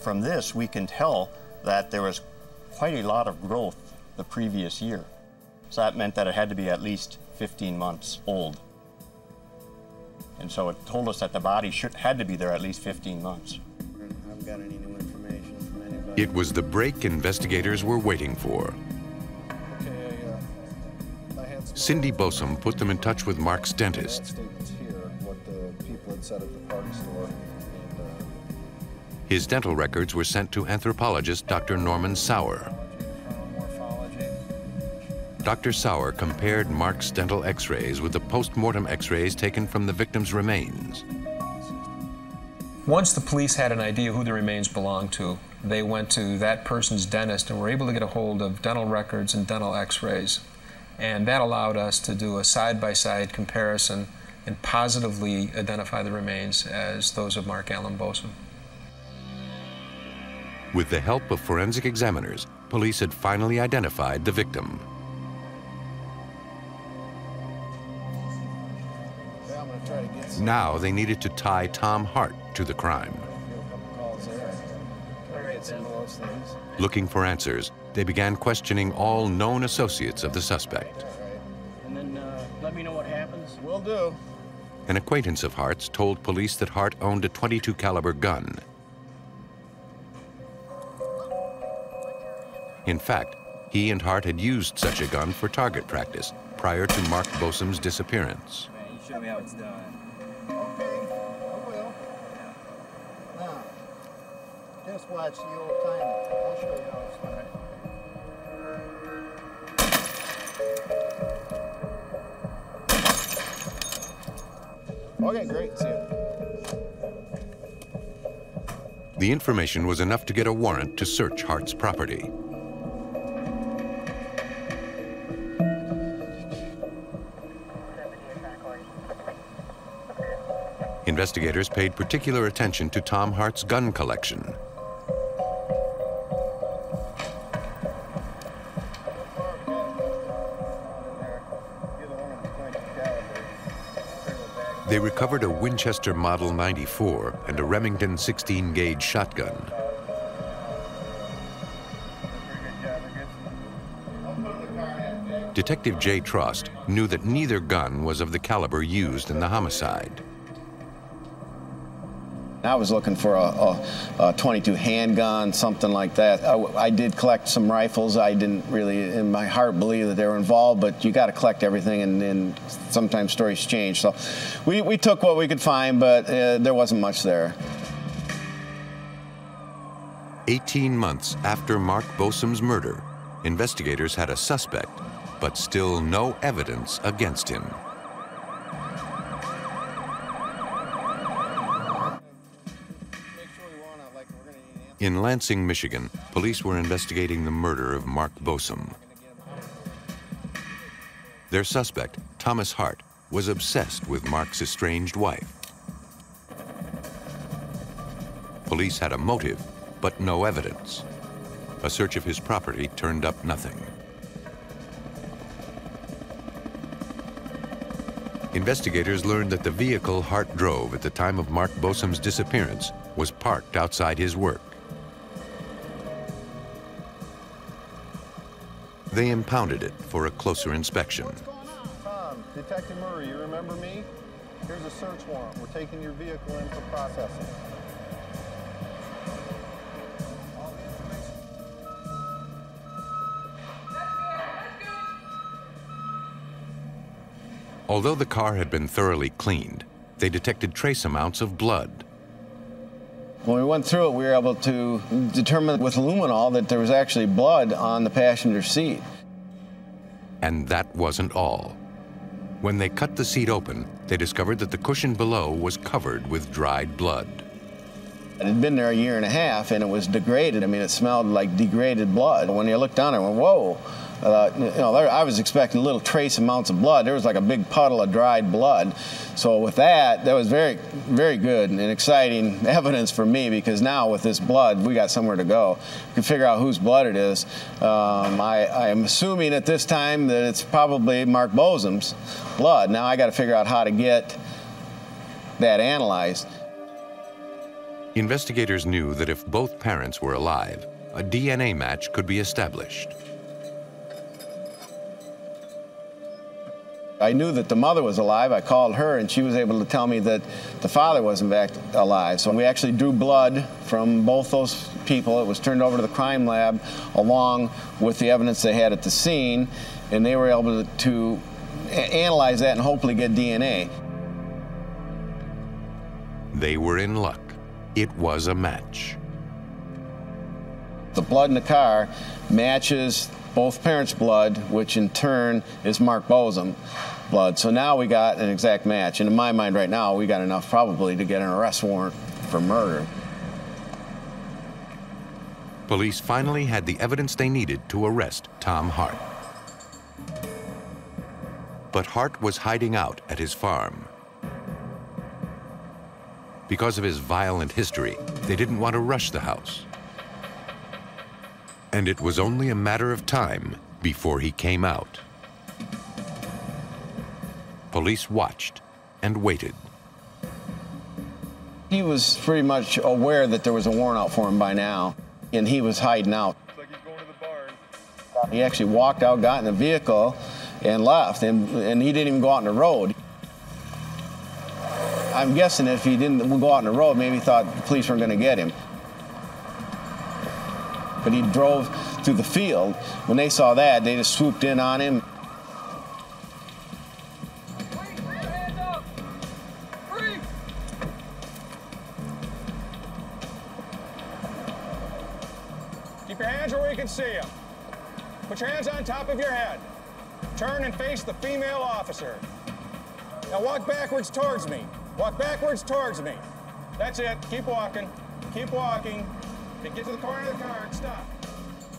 From this, we can tell that there was quite a lot of growth the previous year. So that meant that it had to be at least 15 months old. And so it told us that the body had to be there at least 15 months. I haven't got any new information from anybody. It was the break investigators were waiting for. Okay, Cindy Bosom put them in touch with Mark's dentist. His dental records were sent to anthropologist Dr. Norman Sauer. Dr. Sauer compared Mark's dental x-rays with the post-mortem x-rays taken from the victim's remains. Once the police had an idea who the remains belonged to, they went to that person's dentist and were able to get a hold of dental records and dental x-rays. And that allowed us to do a side-by-side comparison and positively identify the remains as those of Mark Allen Bosom. With the help of forensic examiners, police had finally identified the victim. Now they needed to tie Tom Hart to the crime. Looking for answers, they began questioning all known associates of the suspect. And then let me know what happens. Will do. An acquaintance of Hart's told police that Hart owned a .22 caliber gun. In fact, he and Hart had used such a gun for target practice prior to Mark Bosom's disappearance. Man, you show me how it's done. Just watch the old timer. I'll show you how it's done. Okay, great. See ya. The information was enough to get a warrant to search Hart's property. Investigators paid particular attention to Tom Hart's gun collection. They recovered a Winchester Model 94 and a Remington 16-gauge shotgun. Detective Jay Trost knew that neither gun was of the caliber used in the homicide. I was looking for a .22 handgun, something like that. I did collect some rifles. I didn't really, in my heart, believe that they were involved, but you got to collect everything, and sometimes stories change. So we took what we could find, but there wasn't much there. 18 months after Mark Bosom's murder, investigators had a suspect, but still no evidence against him. In Lansing, Michigan, police were investigating the murder of Mark Bosom. Their suspect, Thomas Hart, was obsessed with Mark's estranged wife. Police had a motive, but no evidence. A search of his property turned up nothing. Investigators learned that the vehicle Hart drove at the time of Mark Bosom's disappearance was parked outside his work. They impounded it for a closer inspection. What's going on? Tom, Detective Murray, you remember me? Here's a search warrant. We're taking your vehicle in for processing. All the information. Let's go. Although the car had been thoroughly cleaned, they detected trace amounts of blood. When we went through it, we were able to determine with luminol that there was actually blood on the passenger seat. And that wasn't all. When they cut the seat open, they discovered that the cushion below was covered with dried blood. It had been there a year and a half, and it was degraded. I mean, it smelled like degraded blood. When you looked down, I went, whoa. I was expecting little trace amounts of blood. There was like a big puddle of dried blood. So with that, that was very, very good and exciting evidence for me, because now with this blood, we got somewhere to go. We can figure out whose blood it is. I am assuming at this time that it's probably Mark Bosom's blood. Now I got to figure out how to get that analyzed. Investigators knew that if both parents were alive, a DNA match could be established. I knew that the mother was alive. I called her, and she was able to tell me that the father was, in fact, alive. So we actually drew blood from both those people. It was turned over to the crime lab along with the evidence they had at the scene, and they were able to analyze that and hopefully get DNA. They were in luck. It was a match. The blood in the car matches both parents' blood, which in turn is Mark Bosom blood. So now we got an exact match. And in my mind right now, we got enough probably to get an arrest warrant for murder. Police finally had the evidence they needed to arrest Tom Hart. But Hart was hiding out at his farm. Because of his violent history, they didn't want to rush the house. And it was only a matter of time before he came out. Police watched and waited. He was pretty much aware that there was a warrant out for him by now, and he was hiding out. Looks like he's going to the barn. He actually walked out, got in a vehicle, and left, and he didn't even go out on the road. I'm guessing if he didn't go out on the road, maybe he thought the police weren't going to get him. But he drove through the field. When they saw that, they just swooped in on him. Keep your hands where we can see you. Put your hands on top of your head. Turn and face the female officer. Now walk backwards towards me. Walk backwards towards me. That's it. Keep walking. Keep walking. Then get to the corner of the car and stop.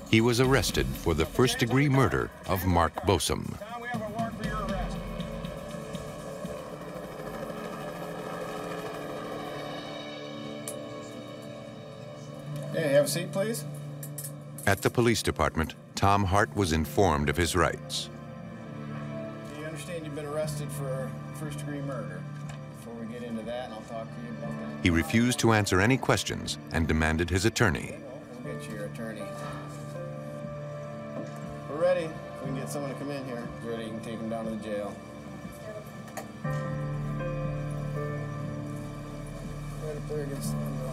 He was arrested for the first-degree murder of Mark Bosom. Tom, we have a warrant for your arrest. Hey, have a seat, please. At the police department, Tom Hart was informed of his rights. Do you understand you've been arrested for first-degree murder? Get into that and I'll talk to you about that. He refused to answer any questions and demanded his attorney. We'll get you your attorney. We're ready. If we can get someone to come in here. We're ready, you can take him down to the jail. Right up there against the window.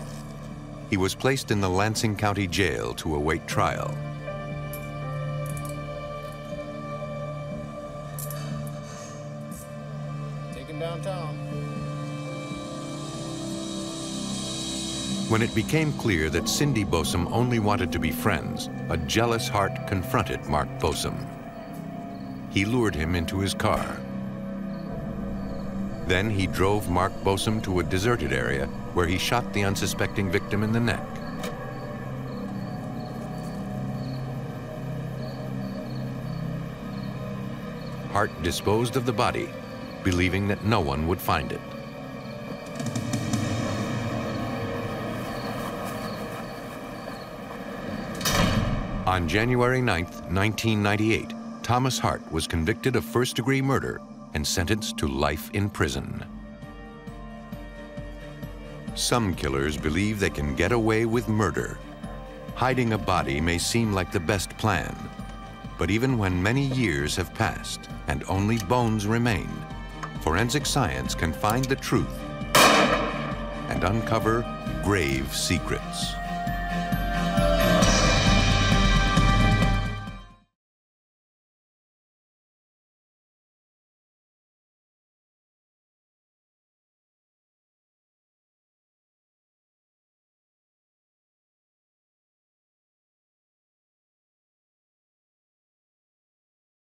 He was placed in the Lansing County Jail to await trial. Take him downtown. When it became clear that Cindy Bosom only wanted to be friends, a jealous Hart confronted Mark Bosom. He lured him into his car. Then he drove Mark Bosom to a deserted area where he shot the unsuspecting victim in the neck. Hart disposed of the body, believing that no one would find it. On January 9th, 1998, Thomas Hart was convicted of first-degree murder and sentenced to life in prison. Some killers believe they can get away with murder. Hiding a body may seem like the best plan, but even when many years have passed and only bones remain, forensic science can find the truth and uncover grave secrets.